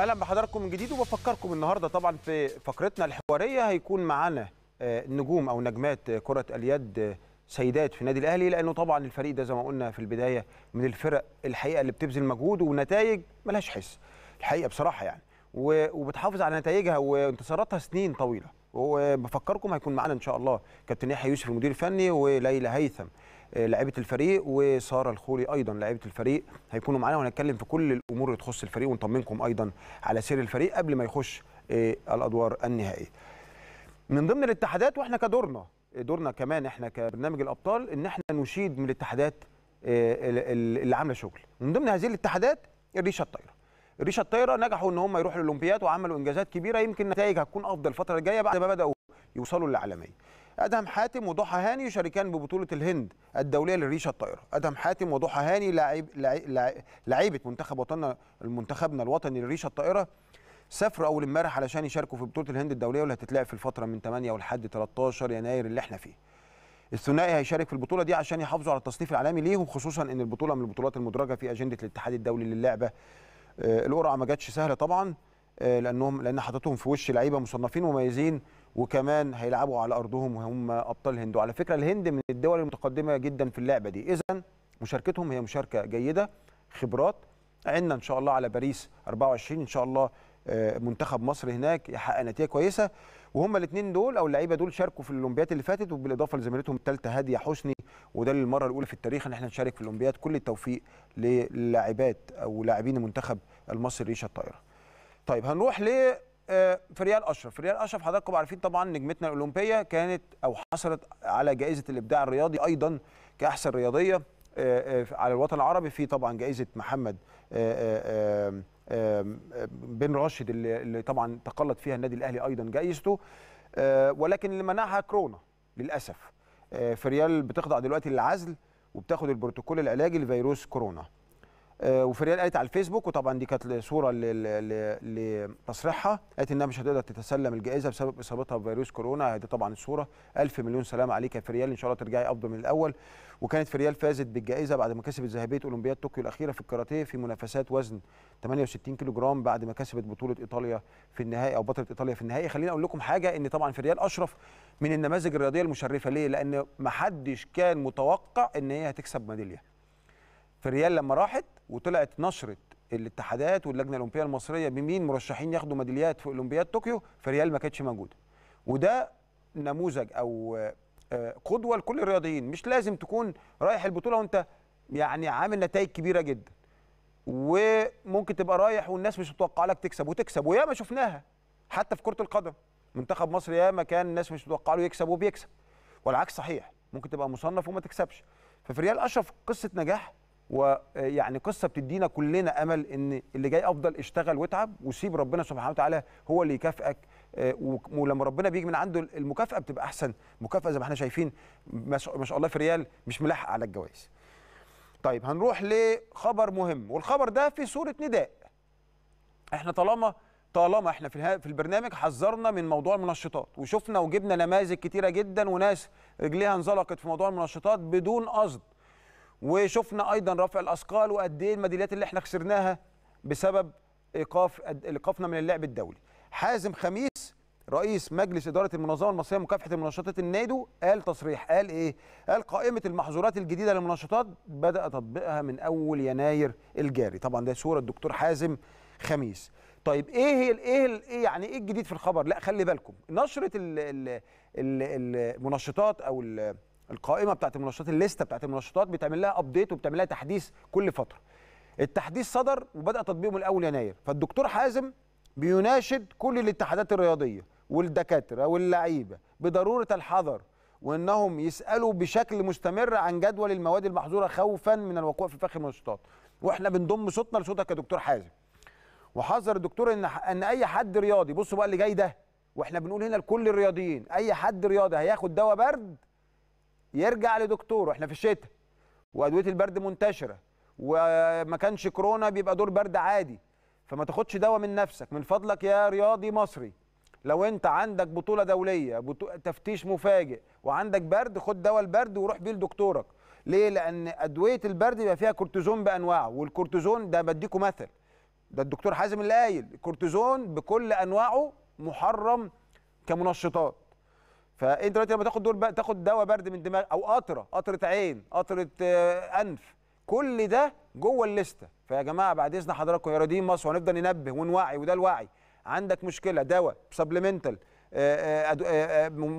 اهلا بحضراتكم من جديد، وبفكركم النهارده طبعا في فقرتنا الحواريه هيكون معانا نجوم او نجمات كره اليد سيدات في نادي الاهلي، لانه طبعا الفريق ده زي ما قلنا في البدايه من الفرق الحقيقه اللي بتبذل مجهود ونتائج ملهاش حس الحقيقه بصراحه يعني، وبتحافظ على نتائجها وانتصاراتها سنين طويله. وبفكركم هيكون معانا ان شاء الله كابتن يحيى يوسف المدير الفني وليلى هيثم لاعيبه الفريق، وساره الخولي ايضا لاعيبه الفريق هيكونوا معانا، وهنتكلم في كل الامور اللي تخص الفريق ونطمنكم ايضا على سير الفريق قبل ما يخش الادوار النهائيه. من ضمن الاتحادات، واحنا دورنا كمان احنا كبرنامج الابطال ان احنا نشيد من الاتحادات اللي عامله شغل. من ضمن هذه الاتحادات الريشه الطايره. الريشه الطايره نجحوا ان هم يروحوا الاولمبياد وعملوا انجازات كبيره، يمكن نتائج هتكون افضل الفتره الجايه بعد ما بداوا يوصلوا للعالميه. أدهم حاتم وضحى هاني يشاركان ببطوله الهند الدوليه للريشه الطايره. أدهم حاتم وضحى هاني لاعيبه منتخب وطننا منتخبنا الوطني للريشه الطايره، سافروا اول امبارح علشان يشاركوا في بطوله الهند الدوليه واللي هتتلعب في الفتره من 8 لحد 13 يناير اللي احنا فيه. الثنائي هيشارك في البطوله دي عشان يحافظوا على التصنيف العالمي ليهم، خصوصا ان البطوله من البطولات المدرجه في اجنده الاتحاد الدولي للعبه. القرعه ما جاتش سهله طبعا، لان حاطتهم في وش لعيبه مصنفين مميزين، وكمان هيلعبوا على ارضهم وهم ابطال الهند. وعلى فكره الهند من الدول المتقدمه جدا في اللعبه دي، اذا مشاركتهم هي مشاركه جيده، خبرات. عندنا ان شاء الله على باريس 24 ان شاء الله منتخب مصر هناك يحقق نتيجه كويسه، وهم الاثنين دول او اللعيبه دول شاركوا في الاولمبياد اللي فاتت، وبالاضافه لزميلتهم الثالثه هادية حسني، وده للمره الاولى في التاريخ ان احنا نشارك في الاولمبياد. كل التوفيق للاعبات او لاعبين المنتخب المصري ريشه الطايره. طيب هنروح ل فريال اشرف. فريال اشرف حضراتكم عارفين طبعا نجمتنا الاولمبيه، كانت او حصلت على جائزه الابداع الرياضي ايضا كاحسن رياضيه على الوطن العربي، في طبعا جائزه محمد بن راشد اللي طبعا تقلد فيها النادي الاهلي ايضا جائزته، ولكن اللي منعها كورونا للاسف. فريال بتخضع دلوقتي للعزل وبتاخد البروتوكول العلاجي لفيروس كورونا. وفريال قالت على الفيسبوك، وطبعا دي كانت صوره لتصريحها، قالت انها مش هتقدر تتسلم الجائزه بسبب اصابتها بفيروس كورونا. دي طبعا الصوره، 1000 مليون سلام عليك يا فريال، ان شاء الله ترجعي افضل من الاول. وكانت فريال فازت بالجائزه بعد ما كسبت ذهبيه اولمبياد طوكيو الاخيره في الكاراتيه في منافسات وزن 68 كيلو جرام، بعد ما كسبت بطوله ايطاليا في النهائي او بطله ايطاليا في النهائي. خليني اقول لكم حاجه، ان طبعا فريال اشرف من النماذج الرياضيه المشرفه، ليه؟ لان ما حدش كان متوقع ان هي هتكسب ميداليه. فريال لما راحت وطلعت نشرة الاتحادات واللجنه الاولمبيه المصريه بمين مرشحين ياخدوا ميداليات في اولمبياد طوكيو، فريال ما كانتش موجوده. وده نموذج او قدوه لكل الرياضيين، مش لازم تكون رايح البطوله وانت يعني عامل نتائج كبيره جدا، وممكن تبقى رايح والناس مش متوقعه لك تكسب وتكسب، وياما شفناها حتى في كره القدم منتخب مصر، ياما كان الناس مش متوقعه له يكسب وبيكسب، والعكس صحيح، ممكن تبقى مصنف وما تكسبش. ففريال اشرف قصه نجاح، ويعني قصه بتدينا كلنا امل ان اللي جاي افضل، اشتغل واتعب وسيب ربنا سبحانه وتعالى هو اللي يكافئك، ولما ربنا بيجي من عنده المكافاه بتبقى احسن مكافاه، زي ما احنا شايفين ما شاء الله في ريال مش ملاحق على الجوائز. طيب هنروح لخبر مهم، والخبر ده في صوره نداء. احنا طالما احنا في البرنامج حذرنا من موضوع المنشطات، وشفنا وجبنا نماذج كتيره جدا وناس رجليها انزلقت في موضوع المنشطات بدون قصد، وشفنا ايضا رفع الاثقال وقد ايه الميداليات اللي احنا خسرناها بسبب ايقافنا من اللعب الدولي. حازم خميس رئيس مجلس اداره المنظمه المصريه لمكافحه المنشطات النادو قال تصريح، قال ايه؟ قال قائمه المحظورات الجديده للمنشطات بدا تطبيقها من اول يناير الجاري. طبعا ده صوره الدكتور حازم خميس. طيب ايه الجديد في الخبر؟ لا خلي بالكم، نشره المنشطات او القائمه بتاعت المنشطات، الليسته بتاعت المنشطات بتعمل لها ابديت وبتعمل لها تحديث كل فتره. التحديث صدر وبدا تطبيقه من 1 يناير، فالدكتور حازم بيناشد كل الاتحادات الرياضيه والدكاتره واللعيبه بضروره الحذر، وانهم يسالوا بشكل مستمر عن جدول المواد المحظوره خوفا من الوقوع في فخ المنشطات. واحنا بنضم صوتنا لصوتك يا دكتور حازم. وحذر الدكتور ان اي حد رياضي، بصوا بقى اللي جاي ده، واحنا بنقول هنا لكل الرياضيين، اي حد رياضي هياخد دواء برد يرجع لدكتور، واحنا في الشتاء وادويه البرد منتشره، وما كانش كورونا بيبقى دور برد عادي، فما تاخدش دواء من نفسك من فضلك يا رياضي مصري. لو انت عندك بطوله دوليه، تفتيش مفاجئ، وعندك برد، خد دواء البرد وروح بيه لدكتورك. ليه؟ لان ادويه البرد بيبقى فيها كورتيزون بانواعه، والكورتيزون ده بديكم مثل، ده الدكتور حازم اللي قايل، الكورتيزون بكل انواعه محرم كمنشطات. فانت دلوقتي لما تاخد دواء برد من دماغ، او قطره عين، قطره انف، كل ده جوه الليسته. فيا جماعه بعد اذن حضراتكم يا رياضيين مصر، وهنفضل ننبه ونوعي، وده الوعي. عندك مشكله، دواء سبلمنتال،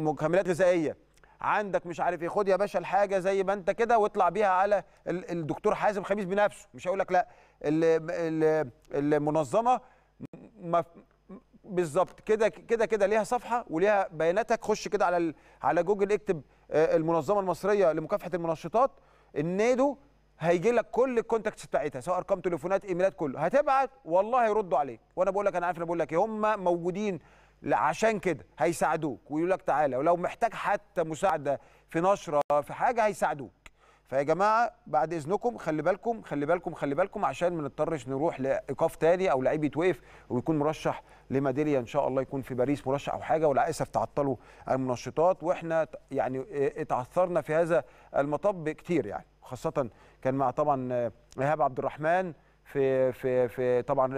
مكملات غذائيه، عندك مش عارف ايه، خد يا باشا الحاجه زي ما انت كده واطلع بيها على الدكتور حازم خميس بنفسه. مش هقول لك لا، المنظمه بالظبط كده كده كده ليها صفحه وليها بياناتك. خش كده على جوجل، اكتب المنظمه المصريه لمكافحه المنشطات النادو، هيجي لك كل الكونتاكتس بتاعتها، سواء ارقام تليفونات ايميلات كله. هتبعت والله هيردوا عليك، وانا بقول لك انا عارف، انا بقول لك هم موجودين عشان كده، هيساعدوك ويقولوا لك تعالى، ولو محتاج حتى مساعده في نشره في حاجه هيساعدوك. فيا جماعه بعد اذنكم خلي بالكم خلي بالكم خلي بالكم، عشان ما نضطرش نروح لايقاف تاني او لعيب يتوقف ويكون مرشح لميداليه ان شاء الله، يكون في باريس مرشح او حاجه، وللاسف تعطلوا المنشطات. واحنا يعني اتعثرنا في هذا المطب كتير يعني، خاصه كان مع طبعا ايهاب عبد الرحمن في طبعا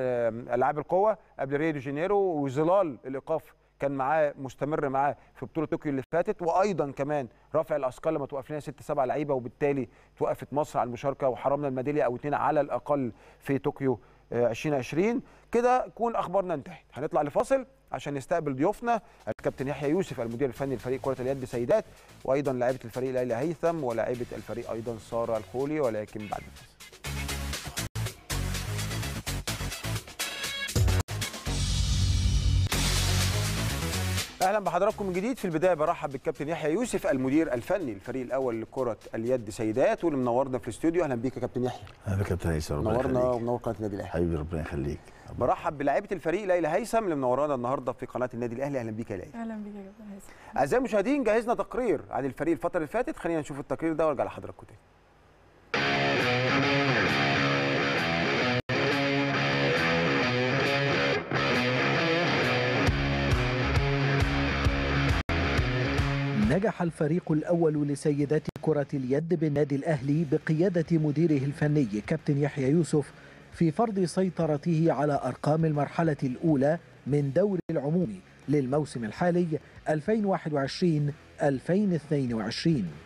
العاب القوه قبل ريو دي جانيرو، وظلال الايقاف كان معاه مستمر معاه في بطوله طوكيو اللي فاتت، وايضا كمان رفع الاثقال لما توقف لنا 6-7 لعيبه، وبالتالي توقفت مصر عن المشاركه وحرمنا الميداليه او اتنين على الاقل في طوكيو 2020. كده تكون اخبارنا انتهت، هنطلع لفاصل عشان نستقبل ضيوفنا الكابتن يحيى يوسف المدير الفني لفريق كره اليد سيدات، وايضا لاعيبه الفريق ليلى هيثم، ولاعيبه الفريق ايضا ساره الخولي، ولكن بعد الفاصل. اهلا بحضراتكم من جديد. في البدايه برحب بالكابتن يحيى يوسف المدير الفني للفريق الاول لكره اليد سيدات، واللي منورنا في الاستوديو. اهلا بيك يا كابتن يحيى. اهلا بيك يا كابتن هيثم، منورنا ومنور قناه النادي الاهلي. حبيبي ربنا يخليك. برحب بلاعيبه الفريق ليلى هيثم اللي منورانا النهارده في قناه النادي الاهلي. اهلا بيك يا ليلى. اهلا بيك يا كابتن هيثم. اعزائي المشاهدين جهزنا تقرير عن الفريق الفتره اللي فاتت، خلينا نشوف التقرير ده وارجع لحضراتكم تاني. نجح الفريق الأول لسيدات كرة اليد بالنادي الأهلي بقيادة مديره الفني كابتن يحيى يوسف في فرض سيطرته على أرقام المرحلة الأولى من دوري العمومي للموسم الحالي 2021-2022.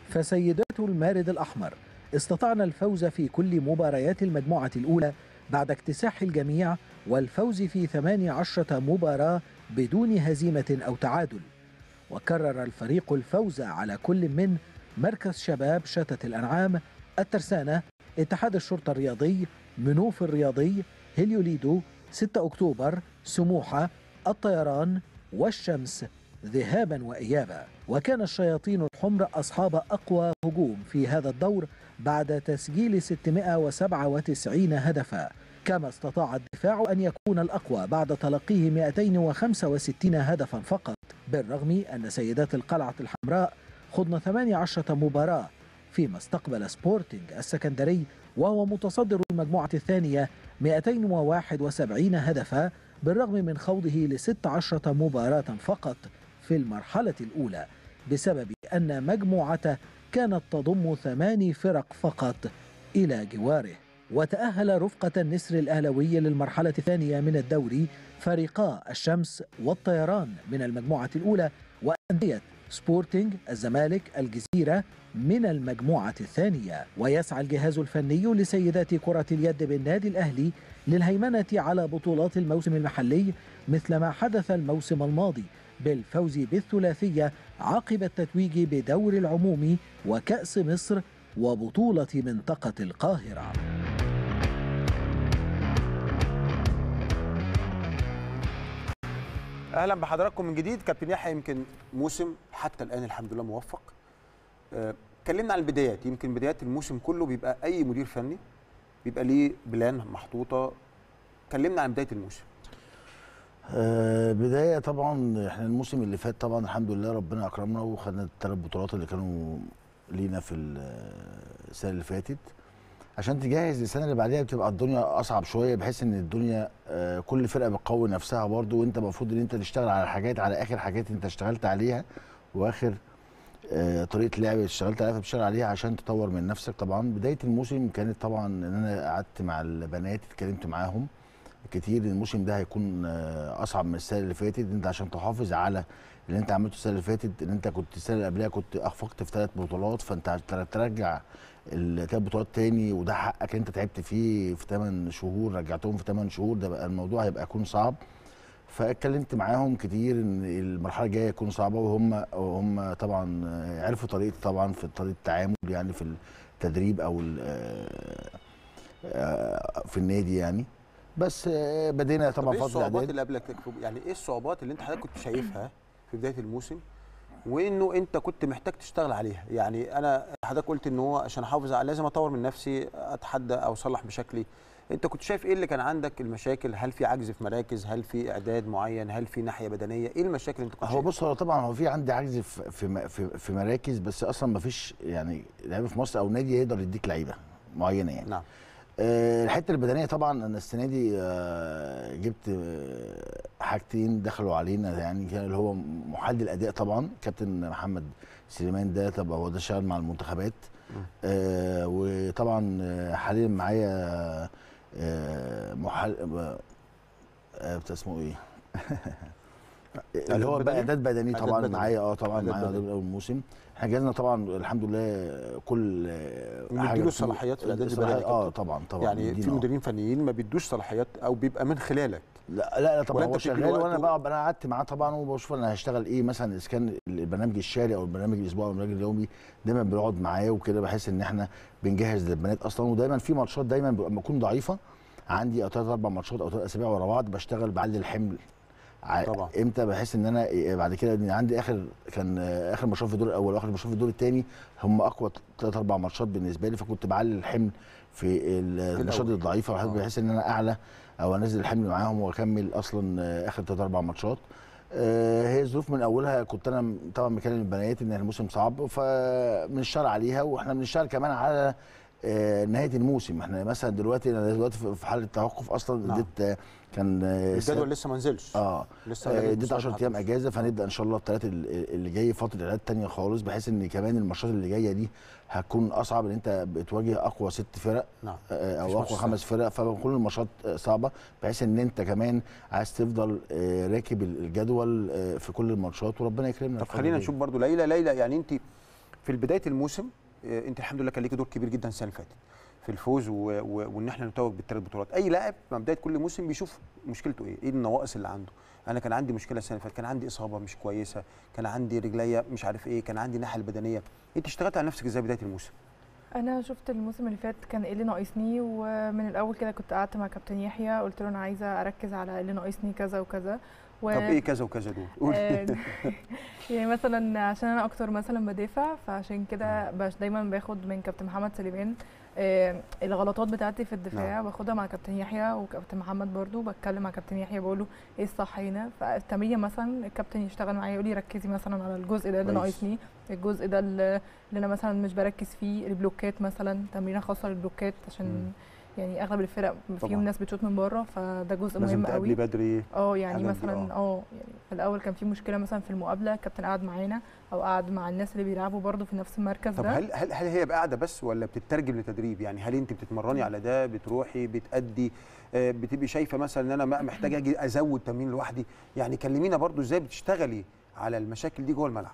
فسيدات المارد الأحمر استطعنا الفوز في كل مباريات المجموعة الأولى بعد اكتساح الجميع، والفوز في 18 مباراة بدون هزيمة أو تعادل، وكرر الفريق الفوز على كل من مركز شباب شتة الأنعام، الترسانة، اتحاد الشرطة الرياضي، منوف الرياضي، هليوليدو، 6 أكتوبر، سموحة، الطيران والشمس ذهابا وإيابا. وكان الشياطين الحمر أصحاب أقوى هجوم في هذا الدور بعد تسجيل 697 هدفا، كما استطاع الدفاع أن يكون الأقوى بعد تلقيه 265 هدفا فقط، بالرغم أن سيدات القلعة الحمراء خضن 18 مباراة، فيما استقبل سبورتنج السكندري وهو متصدر المجموعة الثانية 271 هدفا، بالرغم من خوضه ل16 مباراة فقط في المرحلة الأولى، بسبب أن مجموعته كانت تضم 8 فرق فقط إلى جواره. وتأهل رفقة النسر الأهلوي للمرحلة الثانية من الدوري فريقا الشمس والطيران من المجموعة الأولى، وأندية سبورتنج، الزمالك، الجزيرة من المجموعة الثانية. ويسعى الجهاز الفني لسيدات كرة اليد بالنادي الأهلي للهيمنة على بطولات الموسم المحلي، مثل ما حدث الموسم الماضي بالفوز بالثلاثية عقب التتويج بدور العمومي وكأس مصر وبطولة منطقة القاهرة. اهلا بحضراتكم من جديد. كابتن يحيى، يمكن موسم حتى الان الحمد لله موفق. اتكلمنا عن البدايات، يمكن بدايات الموسم كله بيبقى اي مدير فني بيبقى ليه بلان محطوطه. اتكلمنا عن بدايه الموسم. بدايه طبعا احنا الموسم اللي فات طبعا الحمد لله ربنا اكرمنا وخدنا الثلاث بطولات اللي كانوا لينا في السنه اللي فاتت. عشان تجهز للسنه اللي بعديها بتبقى الدنيا اصعب شويه، بحيث ان الدنيا كل فرقه بتقوي نفسها برضه، وانت المفروض ان انت تشتغل على حاجات، على اخر حاجات انت اشتغلت عليها واخر طريقه لعب اشتغلت عليها، فبتشتغل عليها عشان تطور من نفسك. طبعا بدايه الموسم كانت طبعا ان انا قعدت مع البنات اتكلمت معاهم كتير. الموسم ده هيكون اصعب من السنه اللي فاتت، انت عشان تحافظ على اللي انت عملته السنه اللي فاتت، ان انت كنت السنه اللي قبلها كنت اخفقت في 3 بطولات، فانت ترجع ال3 بطولات تاني، وده حقك انت تعبت فيه في 8 شهور، رجعتهم في 8 شهور، ده بقى الموضوع هيبقى يكون صعب. فاتكلمت معاهم كتير ان المرحله الجايه تكون صعبه، وهم طبعا عرفوا طريقتي طبعا في طريقه التعامل يعني في التدريب او في النادي يعني. بس بدينا طبعا فتره الصعوبات اللي قبلك يعني ايه الصعوبات اللي انت حضرتك كنت شايفها في بدايه الموسم وانه انت كنت محتاج تشتغل عليها؟ يعني انا حضرتك قلت ان هو عشان احافظ على لازم اطور من نفسي، اتحدى او اصلح بشكلي. انت كنت شايف ايه اللي كان عندك المشاكل؟ هل في عجز في مراكز؟ هل في اعداد معين؟ هل في ناحيه بدنيه؟ ايه المشاكل اللي انت كنت شايفها؟ هو بص، هو طبعا هو في عندي عجز في مراكز، بس اصلا ما فيش يعني لعيبه في مصر او نادي يقدر يديك لعيبه معينه يعني. نعم. الحته البدنيه طبعا انا السنه دي جبت حاجتين دخلوا علينا يعني، كان اللي هو محدد الاداء طبعا كابتن محمد سليمان ده، طب هو ده شغال مع المنتخبات، وطبعا حاليا معايا محل اسمه ايه اللي هو اعداد بدني طبعا معايا، معايا قبل اول موسم. احنا جهزنا طبعا الحمد لله كل حاجه، بيدوا صلاحيات في الاعداد البدني طبعا يعني في مدربين فنيين ما بيدوش صلاحيات او بيبقى من خلالك. لا طبعا هو شغال وانا بقى انا قعدت معاه طبعا وبشوف انا هشتغل ايه، مثلا اذا كان البرنامج الشهري او البرنامج الاسبوعي او البرنامج اليومي دايما بنقعد معاه وكده، بحيث ان احنا بنجهز للبنات اصلا. ودايما في ماتشات دايما بكون ضعيفه عندي، او 3 4 ماتشات او 3 اسابيع ورا بعض بشتغل بعلي الحمل طبعا. امتى؟ بحس ان انا بعد كده عندي اخر ماتشات في الدور الاول واخر ماتشات في الدور الثاني هم اقوى 3 4 ماتشات بالنسبه لي، فكنت بعلي الحمل في الماتشات الضعيفه بحيث ان انا اعلى او انزل الحمل معاهم واكمل اصلا اخر 3 4 ماتشات. هي الظروف من اولها كنت انا طبعا مكلم البنات ان الموسم صعب، فبنشتغل عليها، واحنا بنشتغل كمان على نهايه الموسم. احنا مثلا دلوقتي في حاله توقف اصلا. نعم. كان الجدول لسه ما نزلش. لسه اديت 10 ايام اجازه، فهنبدا ان شاء الله الثلاث اللي جاي فتره اعداد ثانيه خالص، بحيث ان كمان الماتشات اللي جايه دي هتكون اصعب، ان انت بتواجه اقوى 6 فرق. نعم. او اقوى 5 فرق، فكل الماتشات صعبه، بحيث ان انت كمان عايز تفضل راكب الجدول في كل الماتشات وربنا يكرمنا. طب خلينا نشوف برضو ليلى يعني انت في بدايه الموسم انت الحمد لله كان ليكي دور كبير جدا السنه اللي فاتت في الفوز وان احنا نتوج بالثلاث بطولات. اي لاعب مع بدايه كل موسم بيشوف مشكلته ايه النواقص اللي عنده. انا كان عندي مشكله السنه اللي فاتت، كان عندي اصابه مش كويسه، كان عندي رجليا مش عارف ايه، كان عندي الناحيه البدنيه. انت اشتغلت على نفسك ازاي بدايه الموسم؟ انا شفت الموسم اللي فات كان ايه اللي ناقصني، ومن الاول كده كنت قعدت مع كابتن يحيى قلت له انا عايزه اركز على اللي ناقصني كذا وكذا طب ايه كذا وكذا دول؟ يعني مثلا عشان انا اكتر مثلا بدافع، فعشان كده دايما باخد من كابتن محمد سليمان الغلطات بتاعتي في الدفاع، باخدها مع كابتن يحيى وكابتن محمد برده، بتكلم مع كابتن يحيى بقول له ايه الصح هنا. فالتمرين مثلا الكابتن يشتغل معايا يقول لي ركزي مثلا على الجزء ده اللي ناقصني، الجزء ده اللي انا مثلا مش بركز فيه، البلوكات مثلا تمرينه خاصه للبلوكات عشان يعني اغلب الفرق فيهم ناس بتشوط من بره، فده جزء مهم قوي لازم بدري. يعني مثلا يعني في الاول كان في مشكله مثلا في المقابله، الكابتن قعد معانا او قعد مع الناس اللي بيلعبوا برده في نفس المركز ده. طب هل هي قاعده بس ولا بتترجم لتدريب؟ يعني هل انت بتتمرني على ده، بتروحي بتادي، بتبقي شايفه مثلا ان انا محتاجه اجي ازود تمرين لوحدي؟ يعني كلمينا برده ازاي بتشتغلي على المشاكل دي جوه الملعب.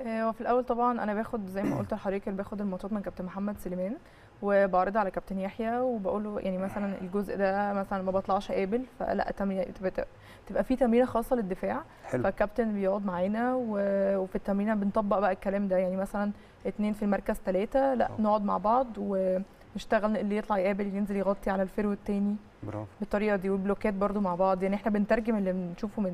وفي الاول طبعا انا باخد زي ما قلت لحضرتك، باخد الماتشات من كابتن محمد سليمان وبعرضها على كابتن يحيى وبقول له يعني مثلا الجزء ده مثلا ما بطلعش قابل، فلا تبقى في تمرينه خاصه للدفاع. حلو. فالكابتن بيقعد معانا وفي التمرينه بنطبق بقى الكلام ده، يعني مثلا 2 في المركز 3 لا نقعد مع بعض ونشتغل، اللي يطلع يقابل اللي ينزل يغطي على الفرو الثاني بالطريقه دي، والبلوكات برده مع بعض. يعني احنا بنترجم اللي بنشوفه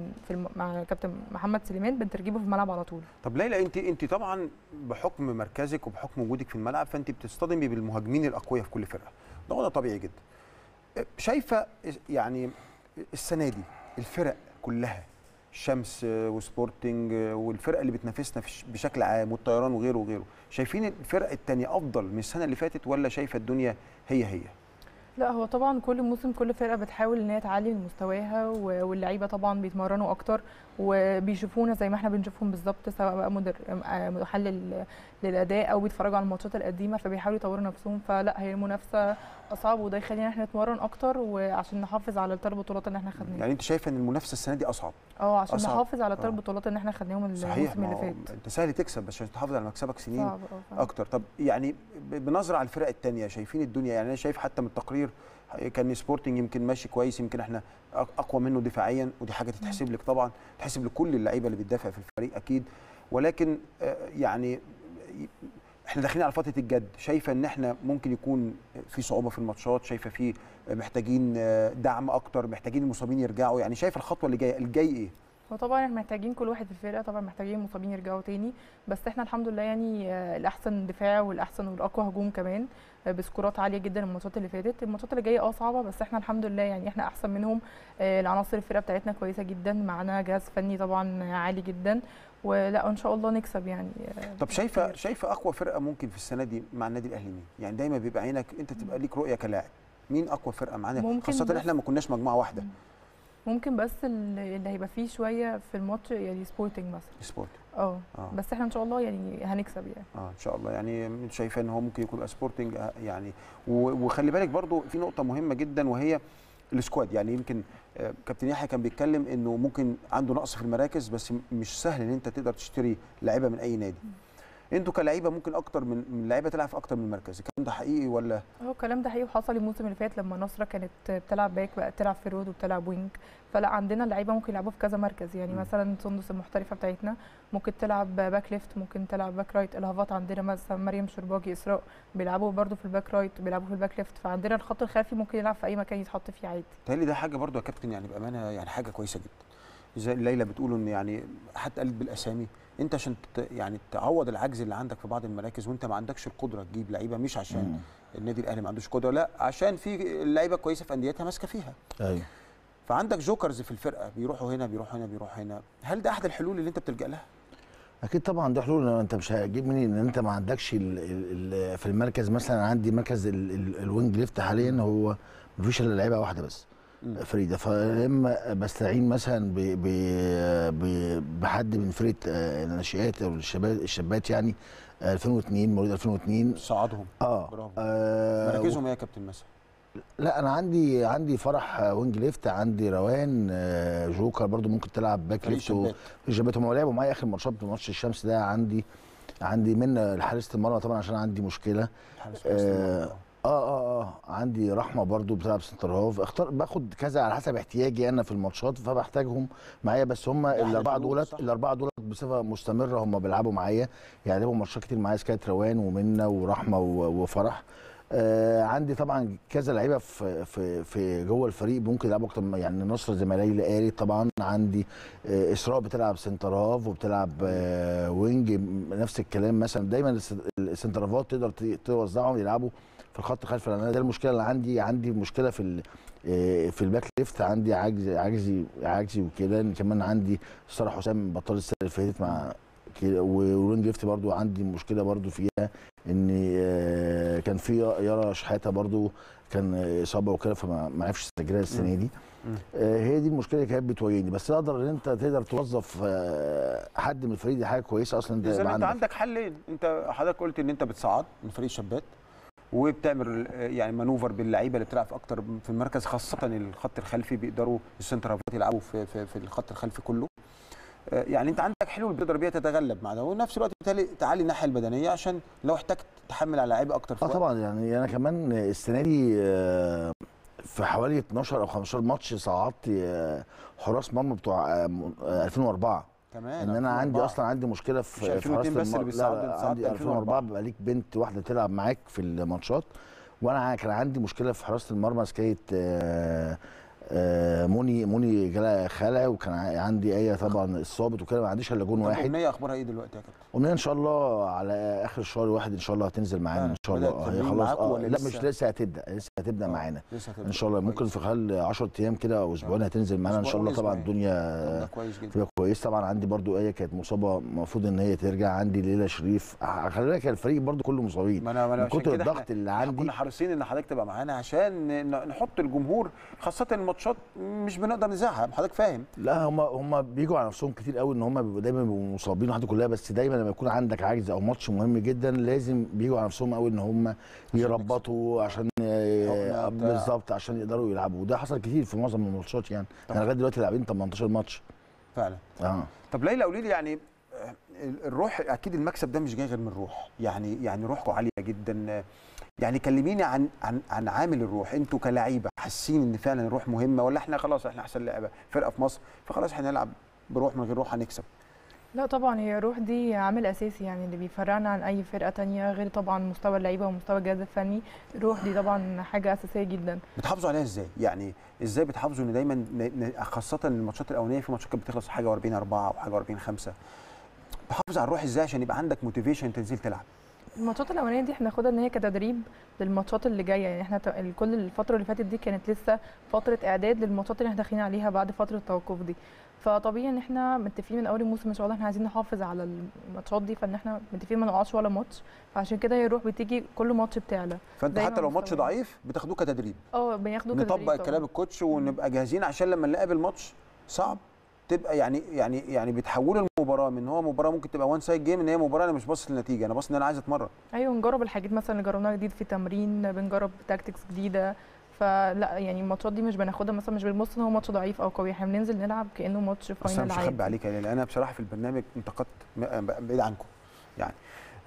مع كابتن محمد سليمان بنترجمه في الملعب على طول. طب ليلى انت طبعا بحكم مركزك وبحكم وجودك في الملعب فانت بتصطدمي بالمهاجمين الاقوياء في كل فرقه، ده وضع طبيعي جدا. شايفه يعني السنه دي الفرق كلها، شمس وسبورتنج والفرقه اللي بتنافسنا بشكل عام والطيران وغيره، شايفين الفرق الثانيه افضل من السنه اللي فاتت ولا شايفه الدنيا هي؟ لا هو طبعا كل موسم كل فرقه بتحاول ان هي تعلي من مستواها، واللعيبه طبعا بيتمرنوا اكتر وبيشوفونا زي ما احنا بنشوفهم بالظبط، سواء بقى محلل للاداء او بيتفرجوا على الماتشات القديمه فبيحاولوا يطوروا نفسهم. فلا هي المنافسه اصعب، وده يخلينا احنا نتمرن اكتر وعشان نحافظ على الثلاث بطولات اللي احنا خدناها. يعني انت شايفه ان المنافسه السنه دي اصعب؟ عشان نحافظ على الثلاث بطولات اللي احنا خدناهم الموسم اللي فات. انت سهل تكسب بس عشان تحافظ على مكسبك سنين صعب. اكتر. طب يعني بنظره على الفرق الثانيه شايفين الدنيا، يعني انا شايف حتى من التقرير كان سبورتنج يمكن ماشي كويس، يمكن احنا اقوى منه دفاعيا، ودي حاجه تتحسب لك طبعا، تتحسب لكل اللعيبه اللي بتدافع في الفريق اكيد. ولكن يعني احنا داخلين على فتره الجد، شايفه ان احنا ممكن يكون في صعوبه في الماتشات، شايفه في محتاجين دعم اكتر، محتاجين المصابين يرجعوا، يعني شايفه الخطوه اللي جايه ايه؟ وطبعا احنا محتاجين كل واحد في الفرقه، طبعا محتاجين المصابين يرجعوا تاني، بس احنا الحمد لله يعني الاحسن دفاع والاحسن والاقوى هجوم كمان بسكورات عاليه جدا الماتشات اللي فاتت. الماتشات اللي جايه صعبه، بس احنا الحمد لله يعني احنا احسن منهم. العناصر الفرقه بتاعتنا كويسه جدا، معانا جهاز فني طبعا عالي جدا، ولا ان شاء الله نكسب يعني. طب شايفه اقوى فرقه ممكن في السنه دي مع النادي الاهلي مين؟ يعني دايما بيبقى عينك انت، تبقى ليك رؤيه كلاعب، مين اقوى فرقه معانا خاصه ان احنا ما كناش مجموعه واحده؟ ممكن بس اللي هيبقى فيه شويه في الماتش يعني سبورتنج مثلا، سبورتنج بس احنا ان شاء الله يعني هنكسب يعني. ان شاء الله يعني شايفه ان هو ممكن يكون سبورتنج يعني. وخلي بالك برضو في نقطه مهمه جدا وهي السكواد، يعني يمكن كابتن يحيى كان بيتكلم انه ممكن عنده نقص في المراكز، بس مش سهل ان انت تقدر تشتري لعيبه من اي نادي. انتوا كلاعيبه ممكن اكتر من لعيبه تلعب في اكتر من مركز، الكلام ده حقيقي ولا؟ الكلام ده حقيقي، وحصل الموسم اللي فات لما النصره كانت بتلعب باك بقى بتلعب في رود وبتلعب وينج، فلا عندنا لعيبه ممكن يلعبوا في كذا مركز يعني. مثلا سندس المحترفه بتاعتنا ممكن تلعب باك ليفت، ممكن تلعب باك رايت. الهافات عندنا مثلا مريم شرباجي اسراء بيلعبوا برده في الباك رايت، بيلعبوا في الباك ليفت، فعندنا الخط الخلفي ممكن يلعب في اي مكان يتحط فيه عادي. تهيألي ده حاجه برده يا كابتن يعني بامانه يعني حاجه كويسه جدا، زي ليلى بتقول ان يعني حتى قالت بالاسامي، انت عشان يعني تعوض العجز اللي عندك في بعض المراكز، وانت ما عندكش القدره تجيب لعيبه، مش عشان النادي الاهلي ما عندوش قدره، لا عشان في اللعيبه كويسه في انديتها ماسكه فيها. ايوه، فعندك جوكرز في الفرقه، بيروحوا هنا بيروحوا هنا بيروحوا هنا. هل ده احد الحلول اللي انت بتلجأ لها؟ اكيد طبعا ده حلول. انت مش هتجيب منين ان انت ما عندكش في المركز مثلا، عندي مركز الوينج ليفت حاليا هو ما فيش الا لعيبه واحده بس فريده، فلما بستعين مثلا بحد من فريق الناشئات او الشابات يعني 2002 مواليد 2002 صعدهم. برافو. مركزهم ايه يا كابتن مثلا؟ لا انا عندي فرح وينج ليفت، عندي روان جوكر برضو ممكن تلعب باك ليفت الشباب، هم لعبوا معايا اخر ماتشات ماتش الشمس ده. عندي من حارسه المرمى طبعا عشان عندي مشكله عندي رحمه برضو بتلعب سنتر هاف. باخد كذا على حسب احتياجي انا في الماتشات، فبحتاجهم معايا، بس هم الاربعه دولت بصفه مستمره هم بيلعبوا معايا، يعني لعبوا ماتشات كتير معايا، سكايت روان ومنى ورحمه وفرح. عندي طبعا كذا لعيبه في جوه الفريق ممكن يلعبوا اكتر يعني نصر زي ما ليلى قالت طبعا. عندي اسراء بتلعب سنتر هاف وبتلعب وينج نفس الكلام، مثلا دايما السنتر هافات تقدر توزعهم يلعبوا في الخط الخلفي. انا ده المشكله اللي عندي مشكله في الباك ليفت، عندي عجزي وكده. كمان عندي ساره حسام بطل السنه اللي فاتت مع وينج ليفت برضو عندي مشكله برضو فيها، ان كان في يارا شحاته برضو كان اصابه وكده، فما عرفش يسجلها السنه دي. هي دي المشكله اللي كانت بتواجهني، بس اقدر ان انت تقدر توظف حد من الفريق، دي حاجه كويسه اصلا. انت عندك حلين، انت حضرتك قلت ان انت بتصعد من فريق شبات وبتعمل يعني مانوفر باللعيبه اللي بتلعب اكتر في المركز، خاصه الخط الخلفي بيقدروا السنتر هافات يلعبوا في الخط الخلفي كله. يعني انت عندك حلول بتقدر بيها تتغلب مع ده، ونفس الوقت تعالي الناحيه البدنيه عشان لو احتجت تحمل على لعيبه اكتر. طبعا يعني انا كمان السنه دي في حوالي 12 او 15 ماتش صعدت حراس مرمى بتوع 2004 كمان. ان انا عندي مشكله في حراس المرمى، عندي 2004 بيبقى ليك بنت واحده تلعب معاك في الماتشات، وانا كان عندي مشكله في حراسه المرمى سكايت موني جالها خلع، وكان عندي ايه طبعا الصابت وكده، ما عنديش الا جون واحد. امنيه اخبارها ايه دلوقتي يا كابتن؟ امنيه ان شاء الله على اخر الشهر واحد ان شاء الله هتنزل معانا ان شاء الله. هي خلاص لا مش لسه هتبدا، لسه هتبدا معانا ان شاء الله، ممكن في خلال 10 ايام كده او اسبوعين هتنزل معانا ان شاء الله. طبعا الدنيا تبقى كويس. طبعا عندي برضو ايه كانت مصابه، المفروض ان هي ترجع. عندي ليلى شريف، خلي بالك الفريق برضو كله مصابين، من كتر الضغط اللي عندي كنا حريصين ان حضرتك تبقى معانا عشان نحط الجمهور، خاصه ماتشات مش بنقدر نزعها، حضرتك فاهم. لا هم بيجوا على نفسهم كتير قوي، ان هم بيبقوا دايما بيبقوا مصابين وحاجات كلها، بس دايما لما يكون عندك عجز او ماتش مهم جدا لازم بيجوا على نفسهم قوي ان هم يربطوا عشان بالظبط عشان يقدروا يلعبوا، وده حصل كتير في معظم الماتشات يعني. احنا لغايه دلوقتي لاعبين 18 ماتش فعلا. طب ليلى قولي لي يعني الروح، اكيد المكسب ده مش جاي غير من الروح، يعني روحكم عاليه جدا، يعني كلميني عن عامل الروح. انتوا كلاعيبه حاسين ان فعلا الروح مهمه، ولا احنا خلاص احنا احسن لعيبه فرقه في مصر فخلاص هنلعب بروح من غير روح هنكسب؟ لا طبعا هي الروح دي عامل اساسي يعني اللي بيفرقنا عن اي فرقه تانية، غير طبعا مستوى اللعيبه ومستوى الجهاز الفني. الروح دي طبعا حاجه اساسيه جدا. بتحافظوا عليها ازاي؟ يعني ازاي بتحافظوا ان دايما، خاصه الماتشات الاولانيه في ماتشات كانت بتخلص حاجه 40-4 وحاجه 40-5، بتحافظ على الروح ازاي عشان يبقى عندك موتيفيشن تنزل تلعب؟ الماتشات الاولانيه دي احنا هناخدها ان هي كتدريب للماتشات اللي جايه، يعني احنا كل الفتره اللي فاتت دي كانت لسه فتره اعداد للماتشات اللي احنا داخلين عليها بعد فتره التوقف دي. فطبيعي ان احنا متفقين من اول الموسم ان شاء الله احنا عايزين نحافظ على الماتشات دي، فان احنا متفقين ما نقعدش ولا ماتش، فعشان كده هي الروح بتيجي كل ماتش بتعلى. فانت حتى لو ماتش ضعيف بتاخدوه كتدريب؟ اه بناخدوه كتدريب، نطبق كلام الكوتش ونبقى جاهزين عشان لما نلاقي الماتش صعب تبقى يعني بتحولوا المباراه من هو مباراه ممكن تبقى وان سايد جيم ان هي مباراه انا مش باصص للنتيجه، انا باصص ان انا عايز اتمرن. ايوه نجرب الحاجات مثلا اللي جربناها جديد في تمرين، بنجرب تاكتكس جديده، فلا يعني الماتشات دي مش بناخدها مثلا مش بنبص ان هو ماتش ضعيف او قوي، احنا بننزل نلعب كانه ماتش فاينل عادي. بس انا مش هخبي عليك، لان انا بصراحه في البرنامج انتقدت بعيد عنكم، يعني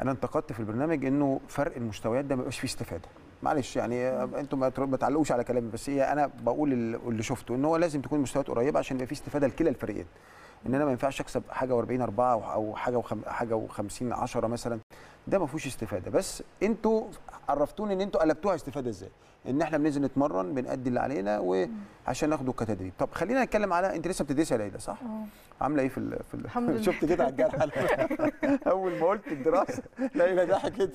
انا انتقدت في البرنامج انه فرق المستويات ده ما بقاش فيه استفاده. معلش يعني انتم ما تعلقوش على كلامي، بس هي انا بقول اللي شفته ان هو لازم تكون مستويات قريبه عشان يبقى في استفاده لكلا الفريقين. ان انا ما ينفعش اكسب حاجه 40-4 او حاجه 50-10 مثلا، ده ما فيهوش استفاده. بس انتوا عرفتوني ان انتوا قلبتوها استفاده ازاي، ان احنا بننزل نتمرن بنأدي اللي علينا وعشان ناخده كتدريب. طب خلينا نتكلم على انت لسه بتدرسي يا ليلى صح؟ عامله ايه في شفت كده على الجرح اول ما قلت الدراسه ليلى ضحكت.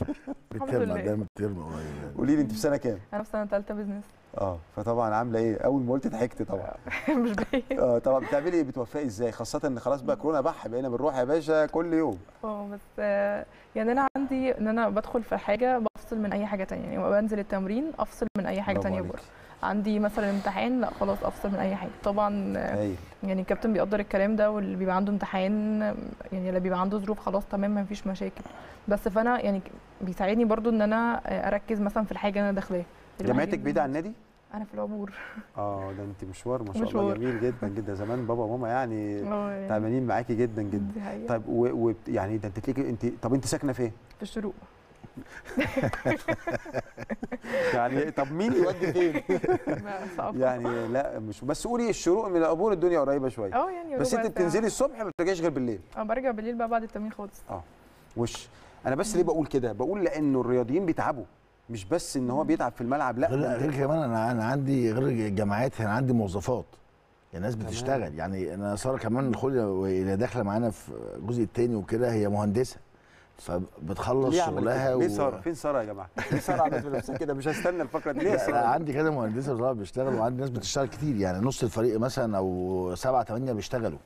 بتتكلم قدام الترم قريب. قولي لي انت في سنه كام؟ انا في سنه ثالثه بزنس. اه فطبعا عامله ايه؟ اول ما قلت ضحكت طبعا. مش باين. اه طبعا بتعملي ايه؟ بتوفقي ازاي؟ خاصه ان خلاص بقى كورونا بح بقينا بنروح يا باشا كل يوم. اه بس يعني انا عندي ان انا بدخل في حاجه بفصل من اي حاجه ثانيه، يعني بنزل التمرين افصل من اي حاجه ثانيه بره. عندي مثلا امتحان لا خلاص افصل من اي حاجه طبعا. يعني الكابتن بيقدر الكلام ده، واللي بيبقى عنده امتحان يعني اللي بيبقى عنده ظروف خلاص تمام ما فيش مشاكل. بس فانا يعني بيساعدني برضو ان انا اركز مثلا في الحاجه انا داخلاها. جامعتك بعيده عن النادي؟ انا في العبور. اه ده انت مشوار ما شاء الله جميل جدا جدا. زمان بابا وماما يعني تعبانين معاكي جدا جدا. طيب يعني ده انت طب انت ساكنه فين؟ في الشروق. يعني طب مين يودي فين؟ يعني لا مش بس قولي الشروق من العبور الدنيا قريبه شويه. اه يعني بس انت بتنزلي الصبح ما بترجعيش غير بالليل. اه برجع بالليل بقى بعد التمرين خالص. اه وش انا بس ليه بقول كده؟ بقول لانه الرياضيين بيتعبوا، مش بس ان هو بيتعب في الملعب، لا غير كمان انا عندي غير الجامعات انا عندي موظفات، الناس بتشتغل. يعني انا ساره كمان الخولي اللي داخله معانا في الجزء الثاني وكده هي مهندسه، فبتخلص شغلها ليه ساره؟ فين ساره يا جماعه؟ ليه ساره عملت نفسها كده؟ مش هستنى الفقره دي. لا عندي كده مهندسه بصراحه بيشتغل، وعندي ناس بتشتغل كتير، يعني نص الفريق مثلا او 7-8 بيشتغلوا.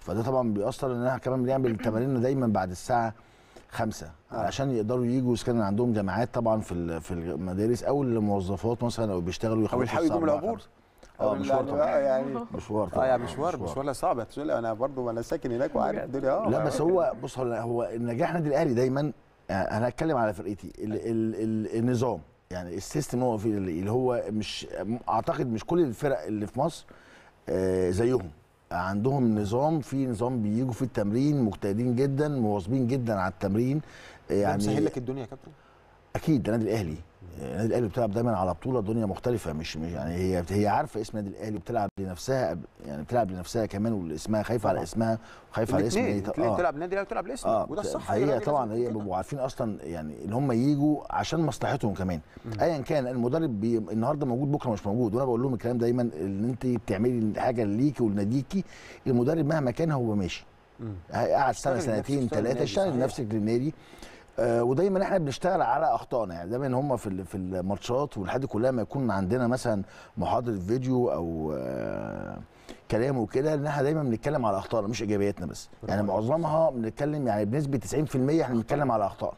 فده طبعا بيأثر ان احنا كمان بنعمل تمارين دايما بعد الساعه 5 عشان يقدروا يجوا، اذا كان عندهم جامعات طبعا في المدارس او الموظفات مثلا او بيشتغلوا يخلصوا الساعه 4 او يحاولوا يجوا العبور. اه مشوار طبعا يعني مشوار طبعا. اه مشوار صعب. انا برضو انا ساكن هناك وعارف الدنيا. اه لا بس هو بص هو النجاح نادي الاهلي دايما، انا هتكلم على فرقتي، النظام يعني السيستم هو اللي هو مش اعتقد مش كل الفرق اللي في مصر زيهم، عندهم نظام، في نظام بييجوا في التمرين مجتهدين جدا مواظبين جدا على التمرين. يعني مسهل لك الدنيا يا كابتن؟ اكيد ده النادي الاهلي، النادي الاهلي بتلعب دايما على بطوله دنيا مختلفه، مش يعني هي عارفه اسم النادي الاهلي وبتلعب لنفسها، يعني بتلعب لنفسها كمان واسمها خايفه على اسمها وخايفه على اسم ايه. بتلعب نادي الاهلي وبتلعب لاسمك وده الصح. هي طبعا هي بيبقوا عارفين اصلا يعني ان هم يجوا عشان مصلحتهم كمان ايا كان المدرب النهارده موجود بكره مش موجود، وانا بقول لهم الكلام دايما ان انت بتعملي حاجه ليكي ولناديكي، المدرب مهما كان هو ماشي قعد سنه سنتين 3 اشتغل لنفسك للنادي. ودايما احنا بنشتغل على اخطائنا، يعني دايما هم في الماتشات والحد كلها ما يكون عندنا مثلا محاضره فيديو او كلام وكده، ان احنا دايما بنتكلم على اخطائنا مش ايجابياتنا بس، يعني معظمها بنتكلم يعني بنسبه 90% احنا بنتكلم على اخطائنا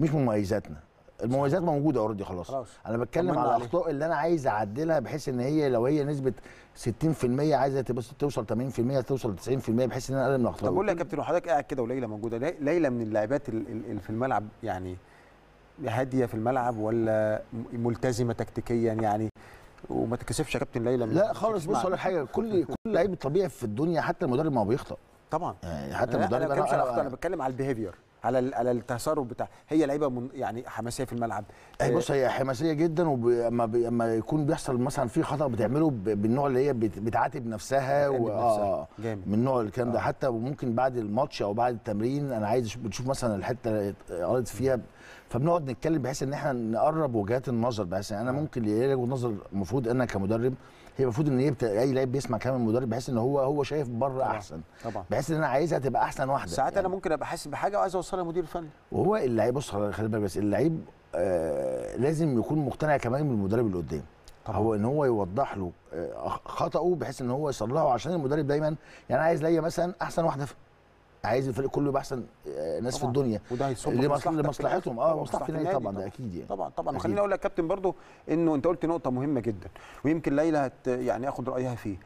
مش مميزاتنا. المميزات موجوده اوريدي خلاص. انا بتكلم على الاخطاء اللي انا عايز اعدلها، بحيث ان هي لو هي نسبه 60% عايزه توصل 80% توصل 90%، بحيث ان انا اقلل من الاخطاء. طب بقول لك يا كابتن وحضرتك قاعد كده وليلى موجوده، ليلى من اللاعبات اللي في الملعب يعني هاديه في الملعب ولا ملتزمه تكتيكيا يعني وما تتكسفش يا كابتن ليلى؟ لا خالص. بص اقول لك حاجه، كل لعيب طبيعي في الدنيا حتى المدرب ما بيخطأ طبعا، يعني حتى المدرب انا بتكلم على البيهيفير على التصرف بتاع. هي لعيبه يعني حماسيه في الملعب. بص هي حماسيه جدا، ولما يكون بيحصل مثلا في خطا بتعمله بالنوع اللي هي بتعاتب نفسها من نوع الكلام ده. حتى ممكن بعد الماتش او بعد التمرين انا عايز بتشوف مثلا الحته اللي قريت فيها، فبنقعد نتكلم بحيث ان احنا نقرب وجهات النظر، بحيث يعني انا ممكن ليا وجهه نظر المفروض انا كمدرب، هي المفروض ان اي لعيب بيسمع كلام المدرب بحيث ان هو شايف بره احسن، طبعا بحيث ان انا عايزها تبقى احسن واحده. ساعات يعني انا ممكن ابقى حاسس بحاجه وعايز اوصلها لمدير الفني. وهو اللعيب، بص خلي بالك، بس اللعيب لازم يكون مقتنع كمان بالمدرب اللي قدام، هو ان هو يوضح له خطأه بحيث ان هو يصلحه، عشان المدرب دايما يعني عايز ليا مثلا احسن واحده، عايز الفريق كله يبقى احسن ناس طبعا في الدنيا، وده لمصلحتهم مصلحه النادي طبعا، ده اكيد يعني طبعا. وخليني اقول لك كابتن برضو انه انت قلت نقطه مهمه جدا، ويمكن ليلى يعني اخد رايها فيه.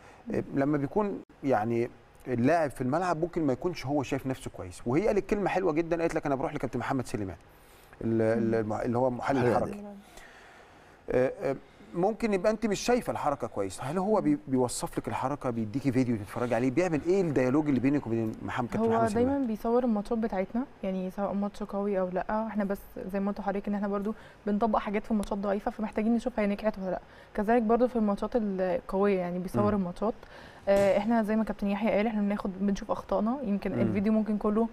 لما بيكون يعني اللاعب في الملعب ممكن ما يكونش هو شايف نفسه كويس، وهي قالت كلمه حلوه جدا، قالت لك انا بروح لكابتن محمد سليمان اللي هو محلل الحركي. ممكن يبقى انت مش شايفه الحركه كويس، هل هو بيوصف لك الحركه، بيديكي فيديو تتفرجي عليه، بيعمل ايه الديالوج اللي بينك وبين كابتن محمد سليمان؟ هو دايما بيصور الماتشات بتاعتنا، يعني سواء ماتش قوي او لا، احنا بس زي ما قلت لحضرتك ان احنا برده بنطبق حاجات في الماتشات ضعيفه، فمحتاجين نشوف هي نجحت ولا لا. كذلك برده في الماتشات القويه يعني بيصور الماتشات. احنا زي ما كابتن يحيى قال احنا بنشوف اخطائنا، يمكن الفيديو ممكن كله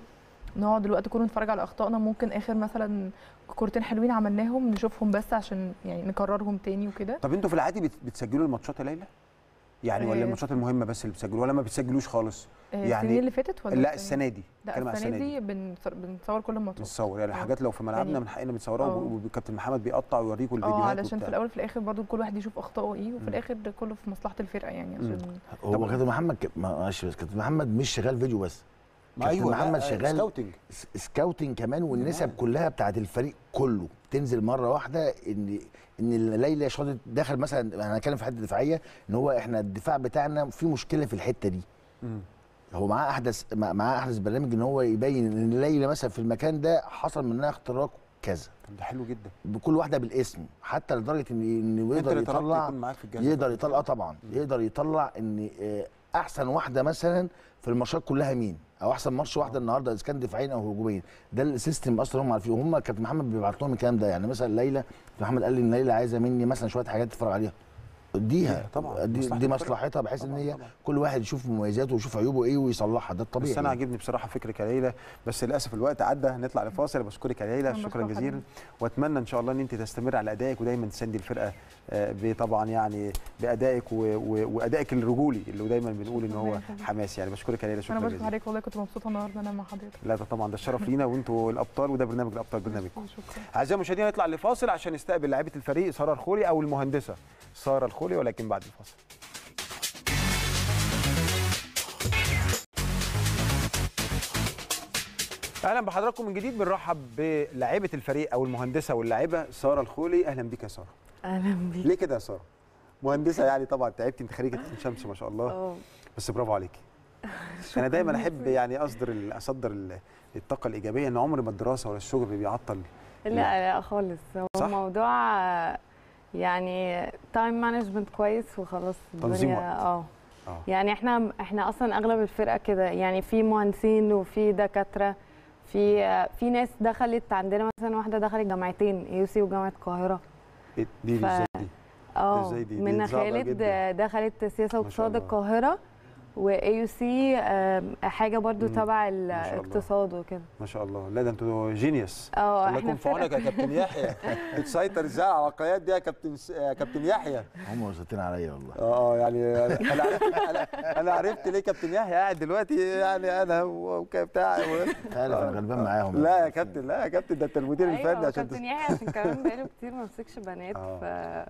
نقعد الوقت كله نتفرج على اخطائنا، ممكن اخر مثلا كورتين حلوين عملناهم نشوفهم بس عشان يعني نكررهم تاني وكده. طب انتوا في العادي بتسجلوا الماتشات يا ليلى؟ يعني ولا الماتشات المهمه بس اللي بتسجلوا، ولا ما بتسجلوش خالص؟ يعني السنه اللي فاتت ولا لا السنه دي؟ لا السنه دي بنصور كل الماتشات، بنصور يعني حاجات لو في ملعبنا يعني من حقنا بنصورها، وكابتن محمد بيقطع ويوريكوا الفيديوهات علشان في الاول وفي الاخر برضو كل واحد يشوف اخطائه ايه، وفي الاخر كله في مصلحه الفرقه يعني. عشان هو كابتن محمد كابتن محمد مش شغال فيديو بس، ايوه محمد شغال سكاوتنج كمان، والنسب كلها بتاعت الفريق كله تنزل مره واحده، ان ليلى شاطت دخل مثلا، انا هنتكلم في حته دفاعيه، ان هو احنا الدفاع بتاعنا في مشكله في الحته دي. هو معاه احدث برنامج ان هو يبين ان ليلى مثلا في المكان ده حصل منها اختراق كذا. ده حلو جدا، بكل واحده بالاسم، حتى لدرجه ان يقدر يطلع طبعا يقدر يطلع ان احسن واحده مثلا في الماتشات كلها مين، او احسن ماتش واحده النهارده اذا كان دفاعيا او هجوميا. ده السيستم اصلا هم عارفين، وهم كابتن محمد بيبعت لهم الكلام ده. يعني مثلا ليلى، محمد قال لي ان ليلى عايزه مني مثلا شويه حاجات تتفرج عليها، اديها طبعا، دي مصلحتها، بحيث ان هي كل واحد يشوف مميزاته ويشوف عيوبه ايه ويصلحها، ده الطبيعي. بس انا عاجبني بصراحه فكرك يا ليلى، بس للاسف الوقت عدى، هنطلع لفاصل. بشكرك يا ليلى، شكرا جزيلا، واتمنى ان شاء الله ان انت تستمر على ادائك ودايما تسندي الفرقه طبعا يعني بادائك وادائك الرجولي اللي دايما بنقول ان هو حماسي يعني. بشكرك يا ليلى، شكرا جزيلا. انا بشكر حضرتك، والله كنت مبسوطه النهارده انا مع حضرتك. لا ده طبعا ده الشرف لينا، وانتوا الابطال، وده برنامج الابطال برنامجكم. اعزائي المشاهدين نطلع لفاصل عشان نستقبل لاعيبه الفريق ساره الخولي او المهندسه ساره الخولي، ولكن بعد الفاصل. اهلا بحضراتكم من جديد، بنرحب بلاعيبه الفريق او المهندسه واللاعبه ساره الخولي. اهلا بيك يا ساره. اهلا بيك. ليه كده يا ساره؟ مهندسه يعني طبعا تعبتي، انت خريجه عين شمس ما شاء الله. بس برافو عليكي. انا دايما احب يعني اصدر الطاقه الايجابيه، ان عمر ما الدراسه ولا الشغل بيعطل. لا خالص، هو موضوع يعني تايم مانجمنت كويس وخلاص، الدنيا يعني احنا اصلا اغلب الفرقه كده يعني، في مهندسين وفي دكاتره، في ناس دخلت عندنا، مثلا واحده دخلت جامعتين، يوسي وجامعه القاهره. دي ازاي دي؟ دي منى خالد دخلت سياسه واقتصاد القاهره، واي سي حاجه برضو تبع الاقتصاد وكده. ما شاء الله، لا ده انتوا جينيوس. الله يكون في عونك يا كابتن يحيى، تسيطر ازاي على العقليات دي يا كابتن يحيى؟ هم وصلتين عليا والله. يعني انا عرفت ليه كابتن يحيى قاعد دلوقتي، يعني انا وبتاع انا غلبان معاهم. لا يا كابتن، ده انت المدير الفني. عشان كابتن يحيى عشان كمان بقاله كتير ما مسكش بنات.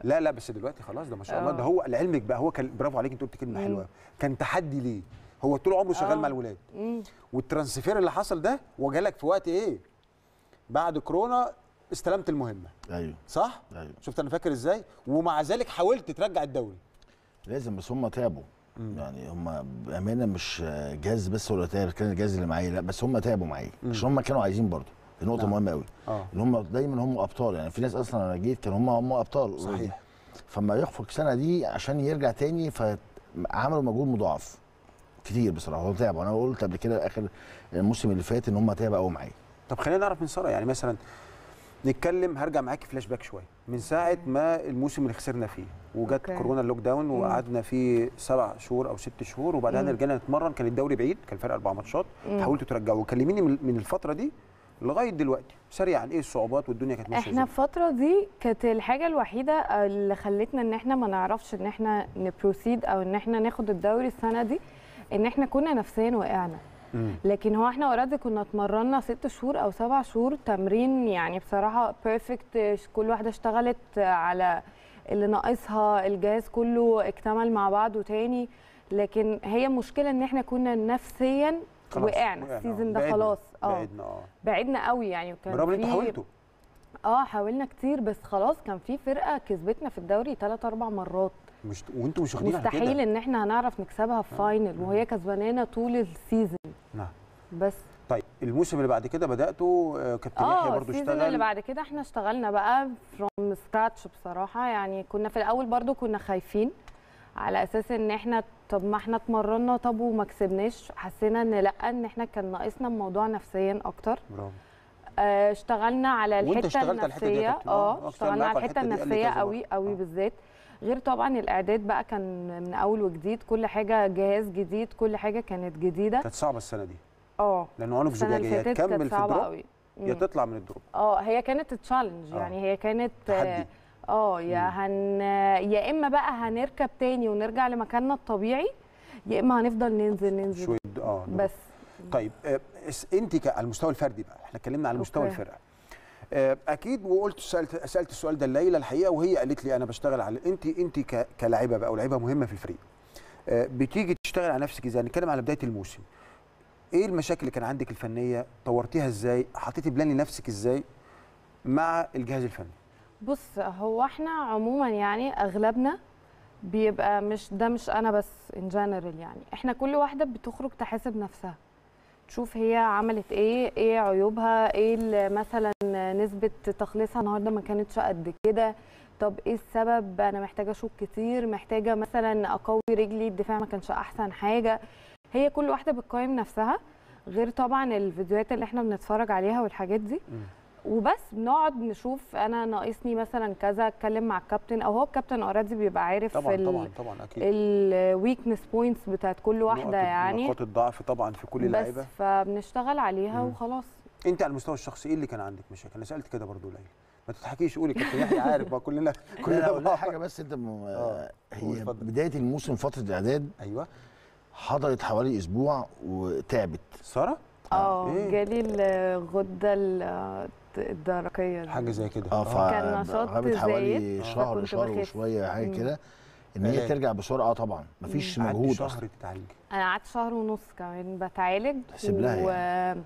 لا بس دلوقتي خلاص، ده ما شاء الله، ده هو لعلمك بقى، هو كان برافو عليك، انت قلت كلمه حلوه، كان تحدي ليه، هو طول عمره شغال مع الولاد، والترانسفير اللي حصل ده وجالك في وقت ايه؟ بعد كورونا استلمت المهمه. ايوه صح؟ ايوه. شفت انا فاكر ازاي؟ ومع ذلك حاولت ترجع الدوري. لازم، بس هم تعبوا يعني، هم بامانه مش جهاز بس ولا تعب، كان الجهاز اللي معايا، لا بس هم تعبوا معايا عشان هم كانوا عايزين برضه. دي نقطه مهمه قوي، ان هم دايما هم ابطال يعني، في ناس اصلا انا جيت كانوا هم ابطال صحيح، فما يخفق سنه دي عشان يرجع تاني، فعملوا مجهود مضاعف كتير بصراحه، هو تعب. وانا قلت قبل كده اخر الموسم اللي فات ان هم تعبوا قوي معايا، طب خلينا نعرف من ساره، يعني مثلا نتكلم، هرجع معاكي فلاش باك شويه من ساعه ما الموسم اللي خسرنا فيه وجت كورونا اللوك داون وقعدنا فيه 7 شهور او 6 شهور وبعدها رجعنا نتمرن، كان الدوري بعيد، كان فرق 4 ماتشات، حاولتوا ترجعوا. كلميني من الفتره دي لغايه دلوقتي سريعا، ايه الصعوبات والدنيا كانت ماشيه ازاي؟ احنا الفتره دي كانت الحاجه الوحيده اللي خلتنا ان احنا ما نعرفش ان احنا نبروسيد او ان احنا ناخد الدوري السنه دي، ان احنا كنا نفسيا وقعنا. لكن هو احنا اوريدي كنا اتمرنا 6 شهور او 7 شهور تمرين، يعني بصراحه بيرفكت، كل واحده اشتغلت على اللي ناقصها، الجهاز كله اكتمل مع بعضه تاني. لكن هي مشكله ان احنا كنا نفسيا وقعنا السيزون ده، خلاص بعدنا قوي يعني. وكان برغم ان انتوا حاولتوا حاولنا كتير، بس خلاص كان في فرقه كسبتنا في الدوري 3 4 مرات مش وانتوا مش واخدين على كده، مستحيل ان احنا هنعرف نكسبها في فاينل وهي كسبانانا طول السيزون. نعم بس طيب الموسم اللي بعد كده بداتوا كابتن يحيى برضو اشتغل. السيزون اللي بعد كده احنا اشتغلنا بقى فروم سكراتش بصراحه، يعني كنا في الاول برضو كنا خايفين على اساس ان احنا طب ما احنا اتمرنا طب وما كسبناش، حسينا ان لا ان احنا كان ناقصنا الموضوع نفسيا اكتر. برافو. اشتغلنا على الحته النفسيه، اشتغلنا على الحته النفسيه قوي قوي بالذات، غير طبعا الاعداد بقى كان من اول وجديد، كل حاجه جهاز جديد، كل حاجه كانت جديده. كانت صعبه السنه دي لانه عنف زجاجيه تكمل في الدروب يا تطلع من الدروب. هي كانت تشالنج يعني، هي كانت تحدي. يا اما بقى هنركب تاني ونرجع لمكاننا الطبيعي، يا اما هنفضل ننزل شويه بس. طيب انت على المستوى الفردي بقى، احنا اتكلمنا على مستوى الفرقه اكيد، وقلت سالت السؤال ده ليلى الحقيقه وهي قالت لي انا بشتغل على انت كلاعيبه بقى ولاعيبه مهمه في الفريق، بتيجي تشتغل على نفسك ازاي؟ نتكلم على بدايه الموسم، ايه المشاكل اللي كان عندك الفنيه، طورتيها ازاي، حطيتي بلان لنفسك ازاي مع الجهاز الفني؟ بص هو احنا عموما يعني اغلبنا بيبقى مش انا بس ان جنرال، يعني احنا كل واحده بتخرج تحاسب نفسها، تشوف هي عملت ايه عيوبها، ايه مثلا نسبه تخليصها النهارده ما كانتش قد كده، طب ايه السبب، انا محتاجه اشوط كتير، محتاجه مثلا اقوي رجلي، الدفاع ما كانش احسن حاجه. هي كل واحده بتقيم نفسها، غير طبعا الفيديوهات اللي احنا بنتفرج عليها والحاجات دي وبس بنقعد نشوف انا ناقصني مثلا كذا، اتكلم مع الكابتن او هو الكابتن اوريدي بيبقى عارف طبعا اكيد الويكنس بوينتس بتاعت كل واحده، يعني نقاط الضعف طبعا في كل لعيبه، بس فبنشتغل عليها وخلاص. انت على المستوى الشخصي ايه اللي كان عندك مشاكل؟ انا سالت كده برضو ليلى، ما تضحكيش قولي كابتن يحيى عارف بقى كلنا حاجه، بس انت هي بدايه الموسم فتره الاعداد حضرت حوالي اسبوع وتعبت ساره. جالي الغده الدرقيه حاجه زي كده، كان نشاط حوالي شهر وشويه حاجه كده، ان هي ترجع بسرعه طبعا مفيش مجهود. شهر تتعالج؟ انا قعدت 1.5 شهر كمان بتعالج يعني.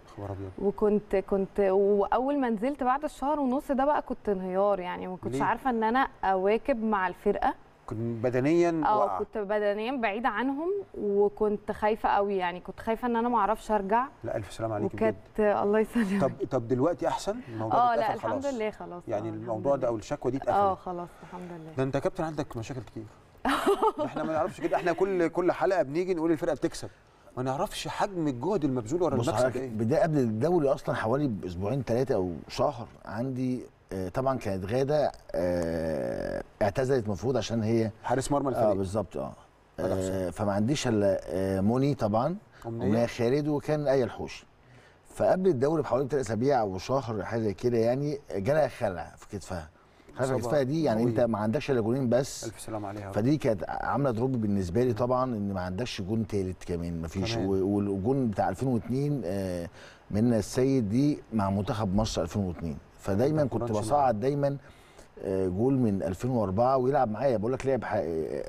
وكنت واول ما نزلت بعد 1.5 شهر ده بقى كنت انهيار، يعني ما كنتش عارفه ان انا اواكب مع الفرقه، كنت بدنيا كنت بدنيا بعيده عنهم، وكنت خايفه قوي، يعني كنت خايفه ان انا ما اعرفش ارجع. لا الف سلامه عليكي بجد، الله يسلمك. طب دلوقتي احسن الموضوع ده؟ لا الحمد لله خلاص، يعني الموضوع ده او الشكوى دي اتقفلت خلاص الحمد لله. ده انت يا كابتن عندك مشاكل كتير احنا ما نعرفش كده، احنا كل حلقه بنيجي نقول الفرقه بتكسب، ما نعرفش حجم الجهد المبذول ورا المكسب ايه. بدا قبل الدوري اصلا حوالي باسبوعين 3 أو شهر عندي، طبعا كانت غاده اعتزلت المفروض عشان هي حارس مرمى الفريق بالظبط فما عنديش الا موني طبعا ومنى خالد وكان اي الحوشي. فقبل الدوري بحوالي 3 أسابيع او شهر حاجه كده، يعني جالها خلع في كتفها. خلع كتفها دي يعني انت ما عندكش الا جولين بس، الف سلام عليها. فدي كانت عامله دروب بالنسبه لي طبعا، ان ما عندكش جون ثالث كمان ما فيش، والجون بتاع 2002 منى السيد دي مع منتخب مصر 2002، فدايما كنت بصعد دايما جول من 2004 ويلعب معايا. بقول لك لعب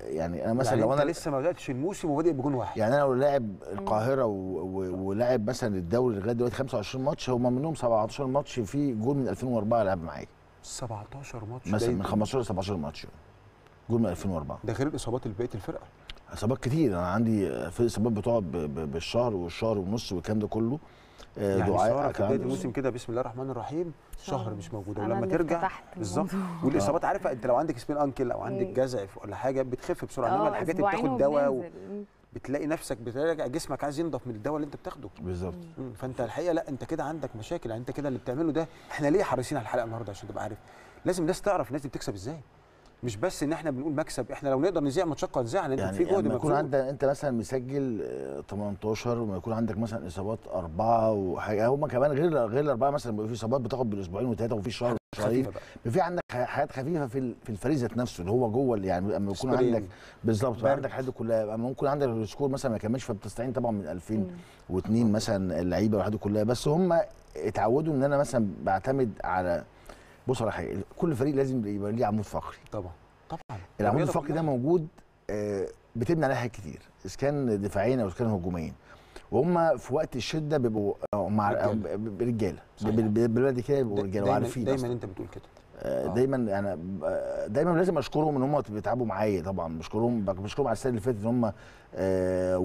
يعني انا مثلا يعني لو انا لسه ما بداتش الموسم وبادئ بجون واحد، يعني انا لو لاعب القاهره ولاعب مثلا الدوري لغايه دلوقتي 25 ماتش، هم منهم 17 ماتش في جول من 2004 لعب معايا. 17 ماتش مثلا من 15 ل 17 ماتش جول من 2004، ده غير الاصابات اللي بقيه الفرقه. اصابات كتير انا عندي، في اصابات بتقعد بالشهر والشهر ونص والكلام ده كله. يعني ساره في بدايه الموسم كده بسم الله الرحمن الرحيم شهر مش موجوده، ولما ترجع بالظبط. والاصابات عارفه انت لو عندك سبين انكل او عندك جزع ولا حاجه بتخف بسرعه، انما الحاجات اللي بتاخد دواء بتلاقي نفسك بتراجع جسمك عايز ينضف من الدواء اللي انت بتاخده بالظبط. فانت الحقيقه لا انت كده عندك مشاكل، يعني انت كده اللي بتعمله ده. احنا ليه حريصين على الحلقه النهارده؟ عشان تبقى عارف لازم الناس تعرف الناس دي بتكسب ازاي، مش بس ان احنا بنقول مكسب، احنا لو نقدر نذيع ماتشات نذيعها، لان في جهد ما يكون عندك انت مثلا مسجل 18 وما يكون عندك مثلا اصابات 4 وحاجه، هم كمان غير الاربعه مثلا في اصابات بتاخد بالاسبوعين وثلاثه وفي شهر شهرين، في عندك حاجات خفيفه في الفريق ذات نفسه اللي هو جوه، اللي يعني اما يكون عندك بالظبط عندك حد كلها، اما ممكن عندك السكور مثلا ما يكملش، فبتستعين طبعا من 2002 مثلا اللعيبه والحاجات كلها. بس هم اتعودوا ان انا مثلا بعتمد على، بص على حاجه، كل فريق لازم يبقى ليه عمود فقري. طبعا العمود الفقري ده موجود، بتبني عليه حاجات كتير، اذا كان دفاعين او اذا كان هجومين، وهم في وقت الشده بيبقوا مع رجاله بالبلد كده، بيبقوا رجاله وعارفين دايما انت بتقول كده. دايما انا دايما لازم اشكرهم ان هم بيتعبوا معايا، طبعا بشكرهم على السنه اللي فاتت ان هم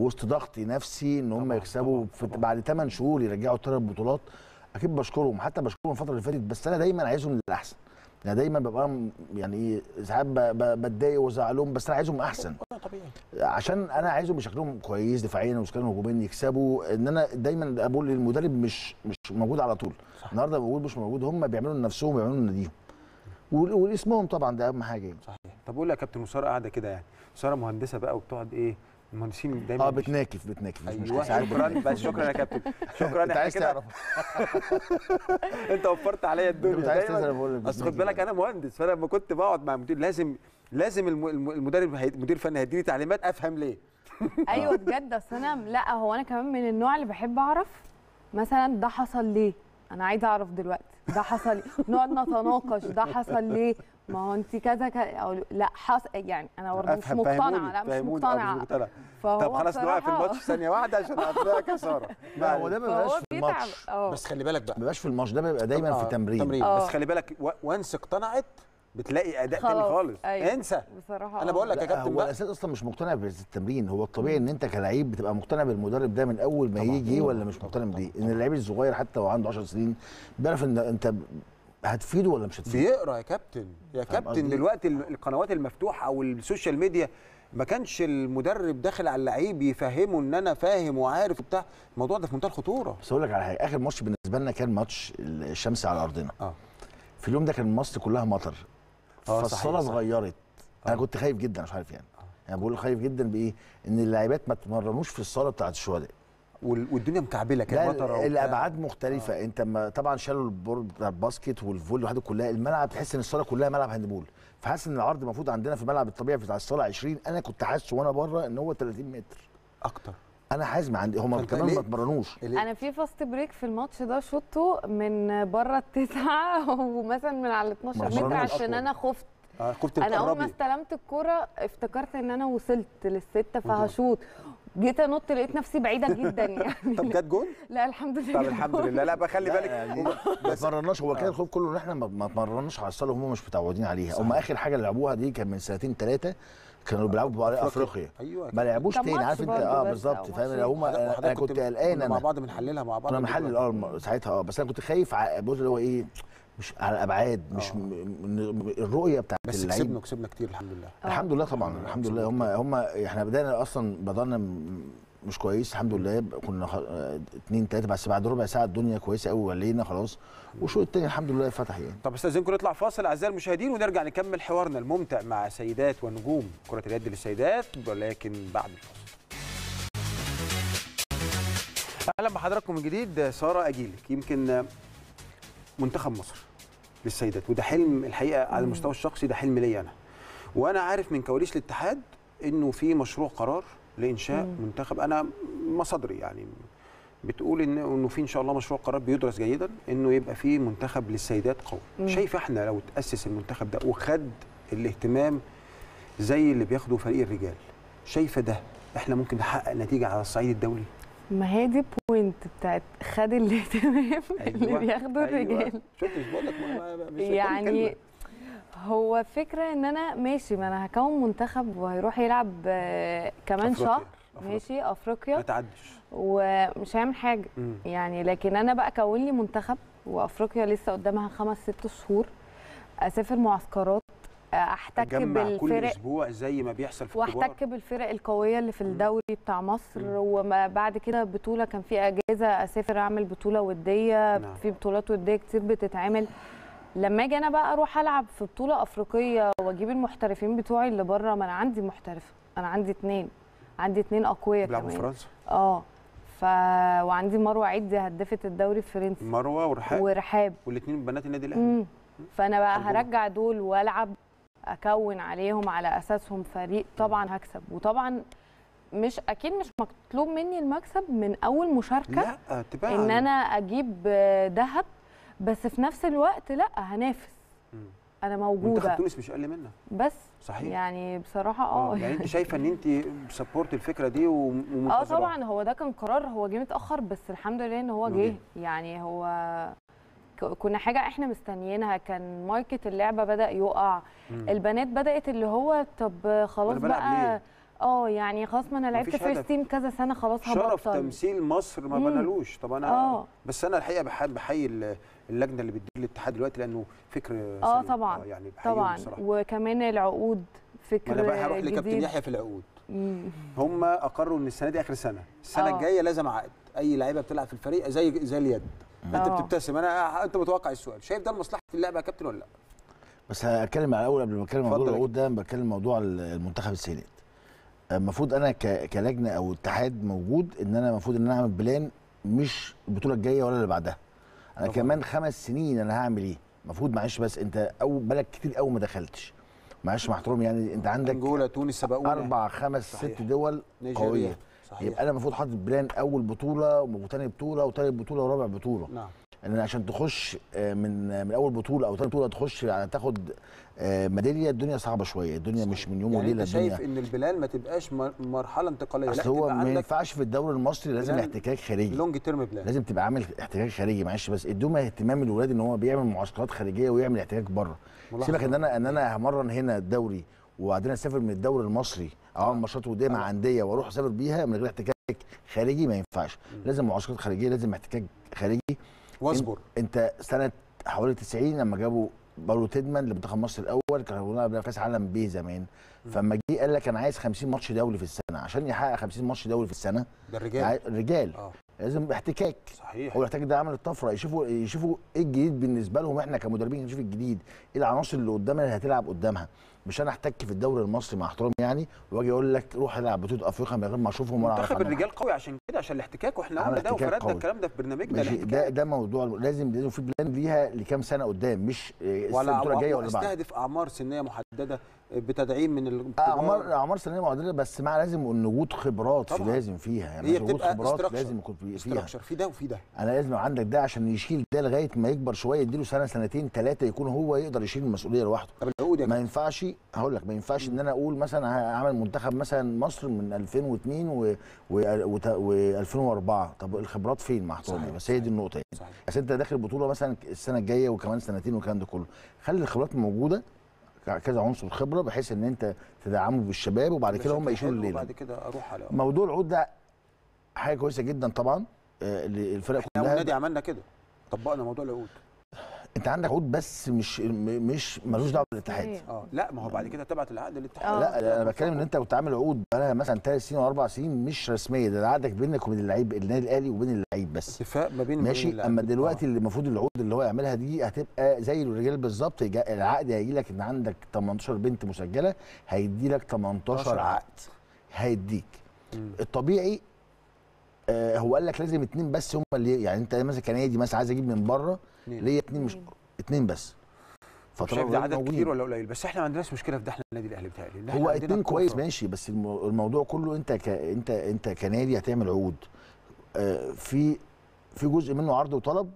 وسط ضغط نفسي ان هم يكسبوا بعد 8 شهور يرجعوا 3 بطولات، اكيد بشكرهم، حتى بشكرهم الفتره اللي فاتت. بس انا دايما عايزهم للاحسن، انا دايما ببقى يعني ايه ساعات بتضايق وازعلهم، بس انا عايزهم احسن طبيعي، عشان انا عايزهم بشكلهم كويس دفاعيا وشكلهم هجوميا يكسبوا. ان انا دايما بقول للمدرب مش موجود على طول، النهارده بقول مش موجود، هم بيعملوا لنفسهم وبيعملوا لناديهم والاسمهم طبعا، ده اهم حاجه يعني. صحيح. طب اقول لك يا كابتن ساره قاعده كده، يعني ساره مهندسه بقى وبتقعد ايه، المهندسين دايما بتناكف مش مشكله. بس شكرا يا كابتن، شكرا. انت عايز تعرف انت وفرت عليا الدنيا دايما، اصل خد بالك انا مهندس، فانا لما كنت بقعد مع المدير لازم المدرب المدير الفني هيديني تعليمات افهم ليه. ايوه بجد، اصل انا لا هو انا كمان من النوع اللي بحب اعرف مثلا ده حصل ليه، انا عايزه اعرف دلوقتي ده حصل ليه، نقعد نتناقش ده حصل ليه، ما هو انت كذا او لا حصل، يعني انا برضه مش مقتنعه، لا مش مقتنعه. طب خلاص نوقف الماتش ثانيه واحده عشان هتضايقك يا ساره. لا هو ده ما بيبقاش في الماتش، بس خلي بالك بقى ما بيبقاش في الماتش، ده بيبقى دايما في تمرين. بس خلي بالك وانس اقتنعت بتلاقي اداء تاني خالص. أيوة. انسى بصراحه. انا بقول لك يا كابتن هو الاساس اصلا مش مقتنع بالتمرين، هو الطبيعي ان انت كلاعب بتبقى مقتنع بالمدرب ده من اول ما يجي، ولا مش مقتنع بيه؟ ان اللعيب الصغير حتى وعنده 10 سنين بيعرف ان انت هتفيده ولا مش هتفيده، بيقرا يا كابتن دلوقتي القنوات المفتوحه او السوشيال ميديا، ما كانش المدرب داخل على اللعيب يفهمه ان انا فاهم وعارف وبتاع، الموضوع ده في منتهى الخطوره. بس اقول لك على حاجه، اخر ماتش بالنسبه لنا كان ماتش الشمس على ارضنا. في اليوم ده كان مصر كلها مطر، فالصاله اتغيرت. انا كنت خايف جدا، مش عارف يعني انا بقول خايف جدا بايه، ان اللاعبات ما تمرنوش في الصاله بتاعت الشهداء والدنيا مكعبله كده، مطر الابعاد مختلفه. انت طبعا شالوا البورد بتاع الباسكت والفولي وحاجات كلها، الملعب تحس ان الصاله كلها ملعب هاندبول، فحاسس ان العرض المفروض عندنا في الملعب الطبيعي بتاع الصاله 20، انا كنت حاسس وانا بره ان هو 30 متر اكتر، انا حازم عندي هم كمان ما اتمرنوش. انا في فاست بريك في الماتش ده شطته من بره ال9 ومثلا من على ال12 متر، عشان انا خفت. انا اول ما استلمت الكوره افتكرت ان انا وصلت لل6 فهشوط، جيت انط لقيت نفسي بعيده جدا يعني. طب جت جول؟ لا الحمد لله. طب الحمد لله. لا بخلي بالك يعني ما اتمرناش، هو كان الخوف كله ان احنا ما اتمرناش على الصاله وهم مش متعودين عليها. هم اخر حاجه لعبوها دي كان من 2 3 سنين كانوا بيلعبوا على افريقيا، ما لعبوش تاني، عارف انت. بالظبط، فاهم. هم انا كنت قلقان، مع بعض بنحللها مع بعض، كنا بنحلل ساعتها. بس انا كنت خايف بص اللي هو ايه، مش على الابعاد، مش الرؤيه بتاعت اللعيب. بس كسبنا كتير الحمد لله. الحمد لله طبعا، الحمد لله. هم احنا بدانا مش كويس الحمد لله، كنا 2 3، بس بعد ربع ساعه الدنيا كويسه قوي، ولينا خلاص والشوط الثاني الحمد لله فتح يعني. طب استاذنكم نطلع فاصل اعزائي المشاهدين ونرجع نكمل حوارنا الممتع مع سيدات ونجوم كره اليد للسيدات، ولكن بعد الفاصل. اهلا بحضراتكم من جديد. ساره اجيلك، يمكن منتخب مصر للسيدات، وده حلم الحقيقه على المستوى الشخصي، ده حلم ليا انا، وانا عارف من كواليس الاتحاد انه في مشروع قرار لانشاء منتخب. انا مصادري يعني بتقول انه في ان شاء الله مشروع قرار بيدرس جيدا، انه يبقى في منتخب للسيدات قوي. شايف احنا لو تاسس المنتخب ده وخد الاهتمام زي اللي بياخده فريق الرجال، شايفه ده احنا ممكن نحقق نتيجه على الصعيد الدولي؟ ما هي دي بوينت بتاعت خد الاهتمام. اللي بياخده الرجال. شفتش بقول لك مش يعني هو فكرة ان انا ماشي، ما انا هكون منتخب وهيروح يلعب كمان شهر ماشي افريقيا، ما تعدش ومش هيعمل حاجة يعني. لكن انا بقى اكون لي منتخب، وافريقيا لسه قدامها 5 6 شهور، اسافر معسكرات، احتك بالفرق كل اسبوع زي ما بيحصل في الكبار، واحتك بالفرق القويه اللي في الدوري بتاع مصر. وما بعد كده بطوله، كان في اجازه اسافر اعمل بطوله وديه. في بطولات وديه كتير بتتعمل. لما اجي انا بقى اروح العب في بطوله افريقيه واجيب المحترفين بتوعي اللي بره، ما انا عندي محترف، انا عندي اتنين اقوياء كمان بيلعبوا في فرنسا. وعندي مروه عيد هدفت الدوري الفرنسي، مروه ورحاب والاثنين بنات النادي الاهلي. فانا بقى هرجع دول والعب، اكون عليهم على اساسهم فريق، طبعا هكسب. وطبعا مش اكيد مش مطلوب مني المكسب من اول مشاركه، لا تبقى ان انا اجيب ذهب، بس في نفس الوقت لا هنافس، انا موجوده. منتخب تونس مش اقل منك، بس صحيح يعني بصراحه يعني انت شايفه ان انت سبورت الفكره دي ومنتظره؟ طبعا هو ده كان قرار، هو جه متاخر بس الحمد لله ان هو جه. يعني هو كنا حاجه احنا مستنيينها، كان ماركت اللعبه بدا يقع، البنات بدات اللي هو طب خلاص بقى يعني خلاص ما انا لعبت فيرست تيم كذا سنه، خلاص هبطل. شرف تمثيل مصر ما بنالوش. طب انا بس انا الحقيقه بحيي اللجنه اللي بتدير الاتحاد دلوقتي، لانه فكر طبعا يعني طبعا بصراحة. وكمان العقود فكر جديد. انا بقى هروح لكابتن يحيى في العقود. هم اقروا ان السنه دي اخر سنه، السنه الجايه لازم عقد اي لعيبه بتلعب في الفريق زي اليد. انت بتبتسم، انت متوقع السؤال، شايف ده لمصلحه اللعبه يا كابتن ولا لا؟ بس هتكلم على الاول قبل ما اتكلم موضوع العقود ده، بتكلم موضوع المنتخب السينات. المفروض انا كلجنه او اتحاد موجود، ان انا المفروض ان انا اعمل بلان، مش البطوله الجايه ولا اللي بعدها. انا كمان 5 سنين انا هعمل ايه؟ المفروض معلش، بس انت او بالك كتير قوي ما دخلتش، معلش مع احترامي يعني، انت عندك انجولا تونس سبقونا 4 5 6 دول قويه، يبقى انا المفروض حاطط بلان اول بطوله وثاني بطوله وثالث بطوله ورابع بطوله. نعم. ان عشان تخش من اول بطوله او ثاني بطوله تخش على تاخد ميداليه، الدنيا صعبه شويه، الدنيا مش من يوم وليله. الدنيا يعني شايف ان البلان ما تبقاش مرحله انتقاليه، بس هو ما ينفعش في الدوري المصري، لازم احتكاك خارجي، لونج تيرم بلان، لازم تبقى عامل احتكاك خارجي. معلش بس ادوما اهتمام الولاد ان هو بيعمل معسكرات خارجيه ويعمل احتكاك بره. سيبك ان انا همرن هنا الدوري وبعدين اسافر من الدوري المصري اعمل ماتشات وديه مع انديه واروح اسافر بيها من غير احتكاك خارجي، ما ينفعش. لازم معسكرات خارجيه، لازم احتكاك خارجي. واصبر، انت سنه حوالي 90 لما جابوا باولو تيدمان لمنتخب مصر الاول، كانوا بيلعبوا قبل كاس عالم بيه زمان، فما جه قال لك انا عايز 50 ماتش دولي في السنه. عشان يحقق 50 ماتش دولي في السنه ده الرجال لازم احتكاك. صحيح، هو الاحتكاك ده عمل الطفره، يشوفوا ايه الجديد بالنسبه لهم، احنا كمدربين نشوف الجديد، ايه العناصر اللي قدامنا اللي هتلعب قدامها. مش انا احتك في الدوري المصري مع احترامي يعني، واجي اقول لك روح العب بطوله افريقيا من غير ما اشوفهم ولا اعرفهم. منتخب الرجال قوي عشان كده، عشان الاحتكاك، واحنا قلنا ده وفردنا الكلام ده في برنامجنا. ده موضوع لازم في بلان ليها لكام سنه قدام، مش البطوله الجايه ولا بعد. تستهدف اعمار سنيه محدده بتدعيم من الكبار، اعمار سنيه معدله، بس مع لازم وجود خبرات في لازم فيها، يعني وجود خبرات لازم يكون فيها في ده وفي ده. انا لازم عندك ده عشان يشيل ده لغايه ما يكبر شويه، يديله سنه سنتين 3 يكون هو يقدر يشيل المسؤوليه لوحده. ما ينفعش، هقول لك ما ينفعش ان انا اقول مثلا هعمل منتخب مثلا مصر من 2002 و2004، طب الخبرات فين مع احترامي؟ بس هي دي النقطه يعني. بس انت داخل بطوله مثلا السنه الجايه وكمان سنتين والكلام ده كله، خلي الخبرات موجوده، كذا عنصر خبره، بحيث ان انت تدعمه بالشباب وبعد كده هم يشيلوا الليله. وبعد كده اروح على موضوع العقود ده، حاجه كويسه جدا طبعا. الفرق كلها احنا والنادي عملنا كده، طبقنا موضوع العقود. انت عندك عقود بس مش ملوش دعوه بالاتحاد. لا، ما هو بعد كده تبعت العقد للاتحاد. لا، انا بتكلم ان انت كنت عامل عقود بقى مثلا 3 سنين و4 سنين مش رسميه، ده عقدك بينك وبين اللعيب، النادي الاهلي وبين اللعيب بس، اتفاق ما بين ماشي. اما دلوقتي اللي المفروض العقود اللي هو يعملها دي هتبقى زي الرجال بالظبط، العقد هيجي لك ان عندك 18 بنت مسجله، هيدي لك 18 عقد هيديك. الطبيعي هو قال لك لازم 2 بس هم اللي، يعني انت مثلا كنادي مثلا عايز اجيب من بره ليا 2، مش 2 بس. شايف ده عدد كتير ولا قليل؟ بس احنا ما عندناش مشكله في ده، احنا النادي الاهلي بتاعنا هو 2 كويس ماشي، بس الموضوع كله انت انت كنادي هتعمل عقود، في جزء منه عرض وطلب،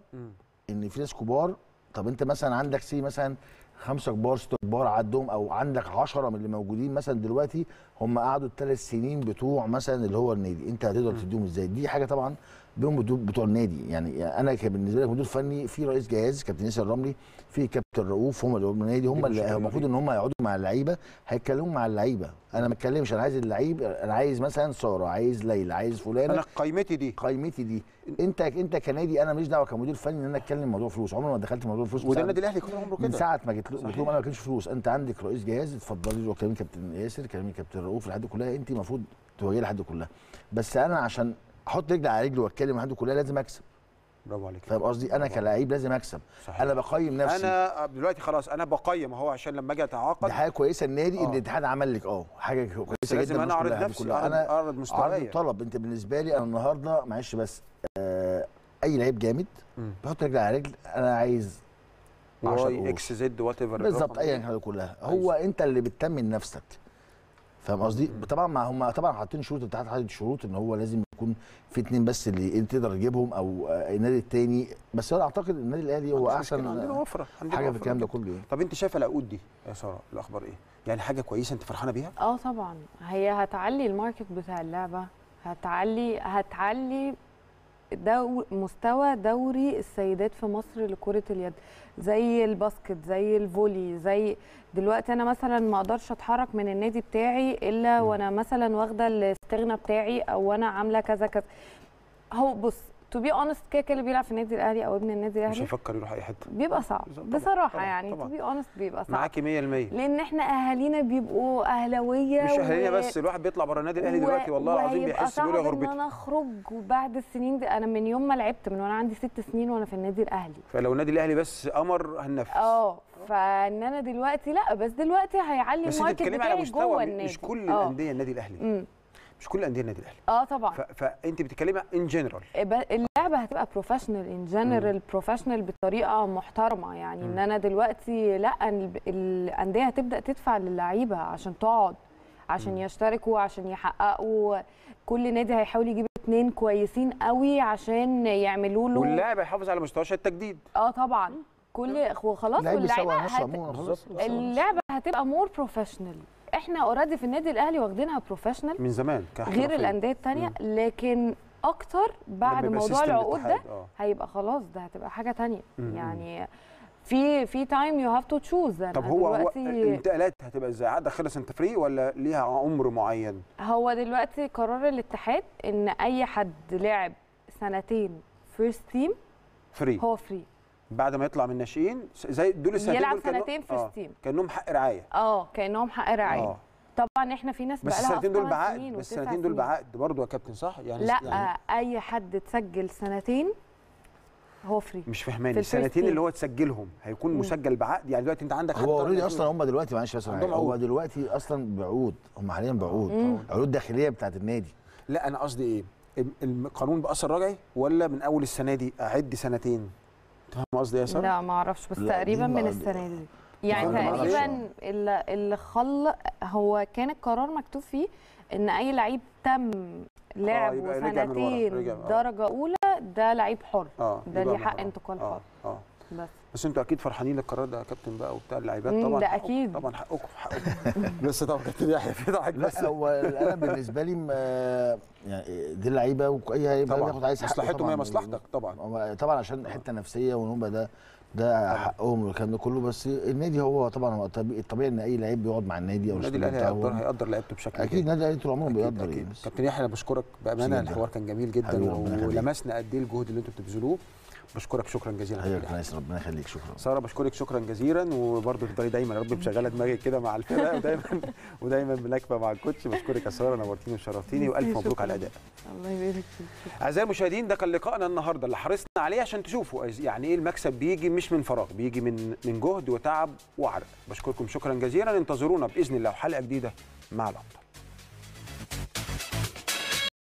ان في ناس كبار. طب انت مثلا عندك مثلا 5 كبار 6 كبار عدهم، او عندك 10 من اللي موجودين مثلا دلوقتي هم قعدوا ال3 سنين بتوع مثلا اللي هو النادي، انت هتقدر تديهم ازاي؟ دي حاجه طبعا بيهم بتوع النادي. يعني انا بالنسبه لي كمدير فني، في رئيس جهاز كابتن ياسر الرملي، في كابتن رؤوف، هم اللي النادي، هم اللي المفروض ان هم يقعدوا مع اللعيبه، هيتكلموا مع اللعيبه. انا ما اتكلمش، انا عايز اللعيب، انا عايز مثلا ساره، عايز ليلى، عايز فلانه، انا قيمتي دي. انت كنادي، انا ماليش دعوه كمدير فني ان انا اتكلم موضوع فلوس، عمري ما دخلت موضوع فلوس. وده النادي الاهلي كل عمره كده، من ساعه ما جيت لهم انا ما كانش فلوس. محروس، انت عندك رئيس جهاز اتفضلي له، كلامي كابتن ياسر، كلامي كابتن رؤوف، الحاجات كلها انت المفروض تواجهي الحاجات كلها، بس انا عشان احط رجلي على رجلي واتكلم الحاجات كلها لازم اكسب. برافو عليك. فاهم قصدي؟ انا كلاعب لازم اكسب. صحيح. انا بقيم نفسي، انا دلوقتي خلاص انا بقيم اهو، عشان لما اجي اتعاقد دي حاجه كويسه النادي ان الاتحاد عمل لك حاجه كويسه جدا. لازم انا اعرض نفسي، انا اعرض مستواي، اعرض طلب. انت بالنسبه لي انا النهارده معلش بس اي لعيب جامد بحط رجل على رجل، انا عايز 10 اكس زد وات ايفر بالظبط ايا كانت كلها، هو انت اللي بتتمن نفسك. فاهم قصدي؟ طبعا ما هم طبعا حاطين شروط، الاتحاد حاطط شروط ان هو لازم يكون في 2 بس اللي انت تقدر تجيبهم او النادي الثاني، بس انا اعتقد النادي الاهلي هو احسن عندنا وفره، عندنا حاجه في الكلام ده كله. طب انت شايفه العقود دي يا ساره الاخبار ايه؟ يعني حاجه كويسه انت فرحانه بيها؟ اه طبعا، هي هتعلي الماركت بتاع اللعبه، هتعلي مستوى دوري السيدات في مصر لكرة اليد، زي الباسكت، زي الفولي، زي دلوقتي انا مثلا ما اقدرش اتحرك من النادي بتاعي الا وانا مثلا واخده الاستغنى بتاعي، او انا عامله كذا كذا. هو بص تو بي اونست، كده اللي بيلعب في النادي الاهلي او ابن النادي الاهلي مش هيفكر يروح اي حته، بيبقى صعب بصراحه. يعني تو بي اونست بيبقى صعب معاكي 100%، لان احنا اهالينا بيبقوا اهلاويه، مش اهالينا بس، الواحد بيطلع بره النادي الاهلي دلوقتي والله العظيم بيحس بيقول يا غربتي. انا اخرج وبعد السنين دي، انا من يوم ما لعبت من وانا عندي 6 سنين وانا في النادي الاهلي، فلو النادي الاهلي بس قمر هننفذ. فان انا دلوقتي لا، بس دلوقتي هيعلي الماركت بتاعي جوه النادي. مش كل الانديه النادي الاهلي، مش كل انديه النادي الاهلي. طبعا. فانت بتتكلمي ان جنرال، اللعبه هتبقى بروفيشنال، ان جنرال بروفيشنال بطريقه محترمه. يعني ان انا دلوقتي لا، الانديه هتبدا تدفع للعيبه عشان تقعد، عشان يشتركوا، عشان يحققوا. كل نادي هيحاول يجيب 2 كويسين قوي عشان يعملوا له، واللاعب هيحافظ على مستواه عشان التجديد. طبعا. كل وخلاص اللعبه هتبقى مور بروفيشنال. احنا اوريدي في النادي الاهلي واخدينها بروفيشنال من زمان غير الانديه الثانيه، لكن اكتر بعد موضوع العقود ده هيبقى خلاص، ده هتبقى حاجه ثانيه. يعني في تايم يو هاف تو تشوز. طب هو الانتقالات هتبقى ازاي؟ عقد خلص انت فري ولا ليها عمر معين؟ هو دلوقتي قرار الاتحاد ان اي حد لعب 2 سنين فيرست تيم فري، هو فري بعد ما يطلع من الناشئين، زي دول السنتين يلعب 2 سنين في الستيم، كانهم حق رعايه. كانهم حق رعايه. طبعا احنا في ناس بقى لها بس السنتين دول بعقد، بس السنتين دول بعقد برضه يا كابتن، صح؟ يعني لا، يعني اي حد اتسجل 2 سنين هو فري. مش فاهماني، السنتين اللي هو تسجلهم هيكون مسجل بعقد؟ يعني دلوقتي انت عندك هو اوريدي اصلا، هم دلوقتي معلش بس هو دلوقتي اصلا بعقود، هم حاليا بعقود، عقود داخليه بتاعت النادي. لا انا قصدي ايه، القانون باثر رجعي ولا من اول السنه دي اعد 2 سنين؟ فاهم قصدي يا ساره؟ لا ما اعرفش، بس تقريبا من السنه دي، يعني تقريبا اللي هو كان القرار مكتوب فيه ان اي لعيب تم لعبه 2 سنين درجه اولى ده لعيب حر، ده ليه حق انتقال حر. بس انتوا اكيد فرحانين للقرار ده يا كابتن بقى وبتاع اللعيبات طبعا. ده اكيد طبعا حقكم. بس طبعا كابتن يحيى في ضحك. بس هو انا بالنسبه لي يعني دي اللعيبه واي لعيبه بياخد عايز مصلحتهم، هي مصلحتك طبعا طبعا، عشان حته نفسيه وان هم ده حقهم والكلام ده كله. بس النادي هو طبعا الطبيعي ان اي لعيب بيقعد مع النادي او النادي الاهلي هيقدر لعيبته بشكل اكيد. النادي الاهلي طول عمره بيقدر. كابتن يحيى انا بشكرك بامانه، الحوار كان جميل جدا ولمسنا قد ايه الجهد اللي انتوا بتبذلوه. بشكرك شكرا جزيلا. ايوه ربنا يخليك، شكرا ساره، بشكرك شكرا جزيلا، وبرده تفضلي دايما يا رب مشغله دماغك كده مع الفرق، ودايما ملاكمه مع الكوتش. بشكرك يا ساره، نورتيني وشرفتيني، والف مبروك على الاداء. الله يبارك فيك. اعزائي المشاهدين، ده كان لقائنا النهارده اللي حرصنا عليه عشان تشوفوا يعني ايه المكسب. بيجي مش من فراغ، بيجي من جهد وتعب وعرق. بشكركم شكرا جزيلا، انتظرونا باذن الله وحلقه جديده مع الأفضل.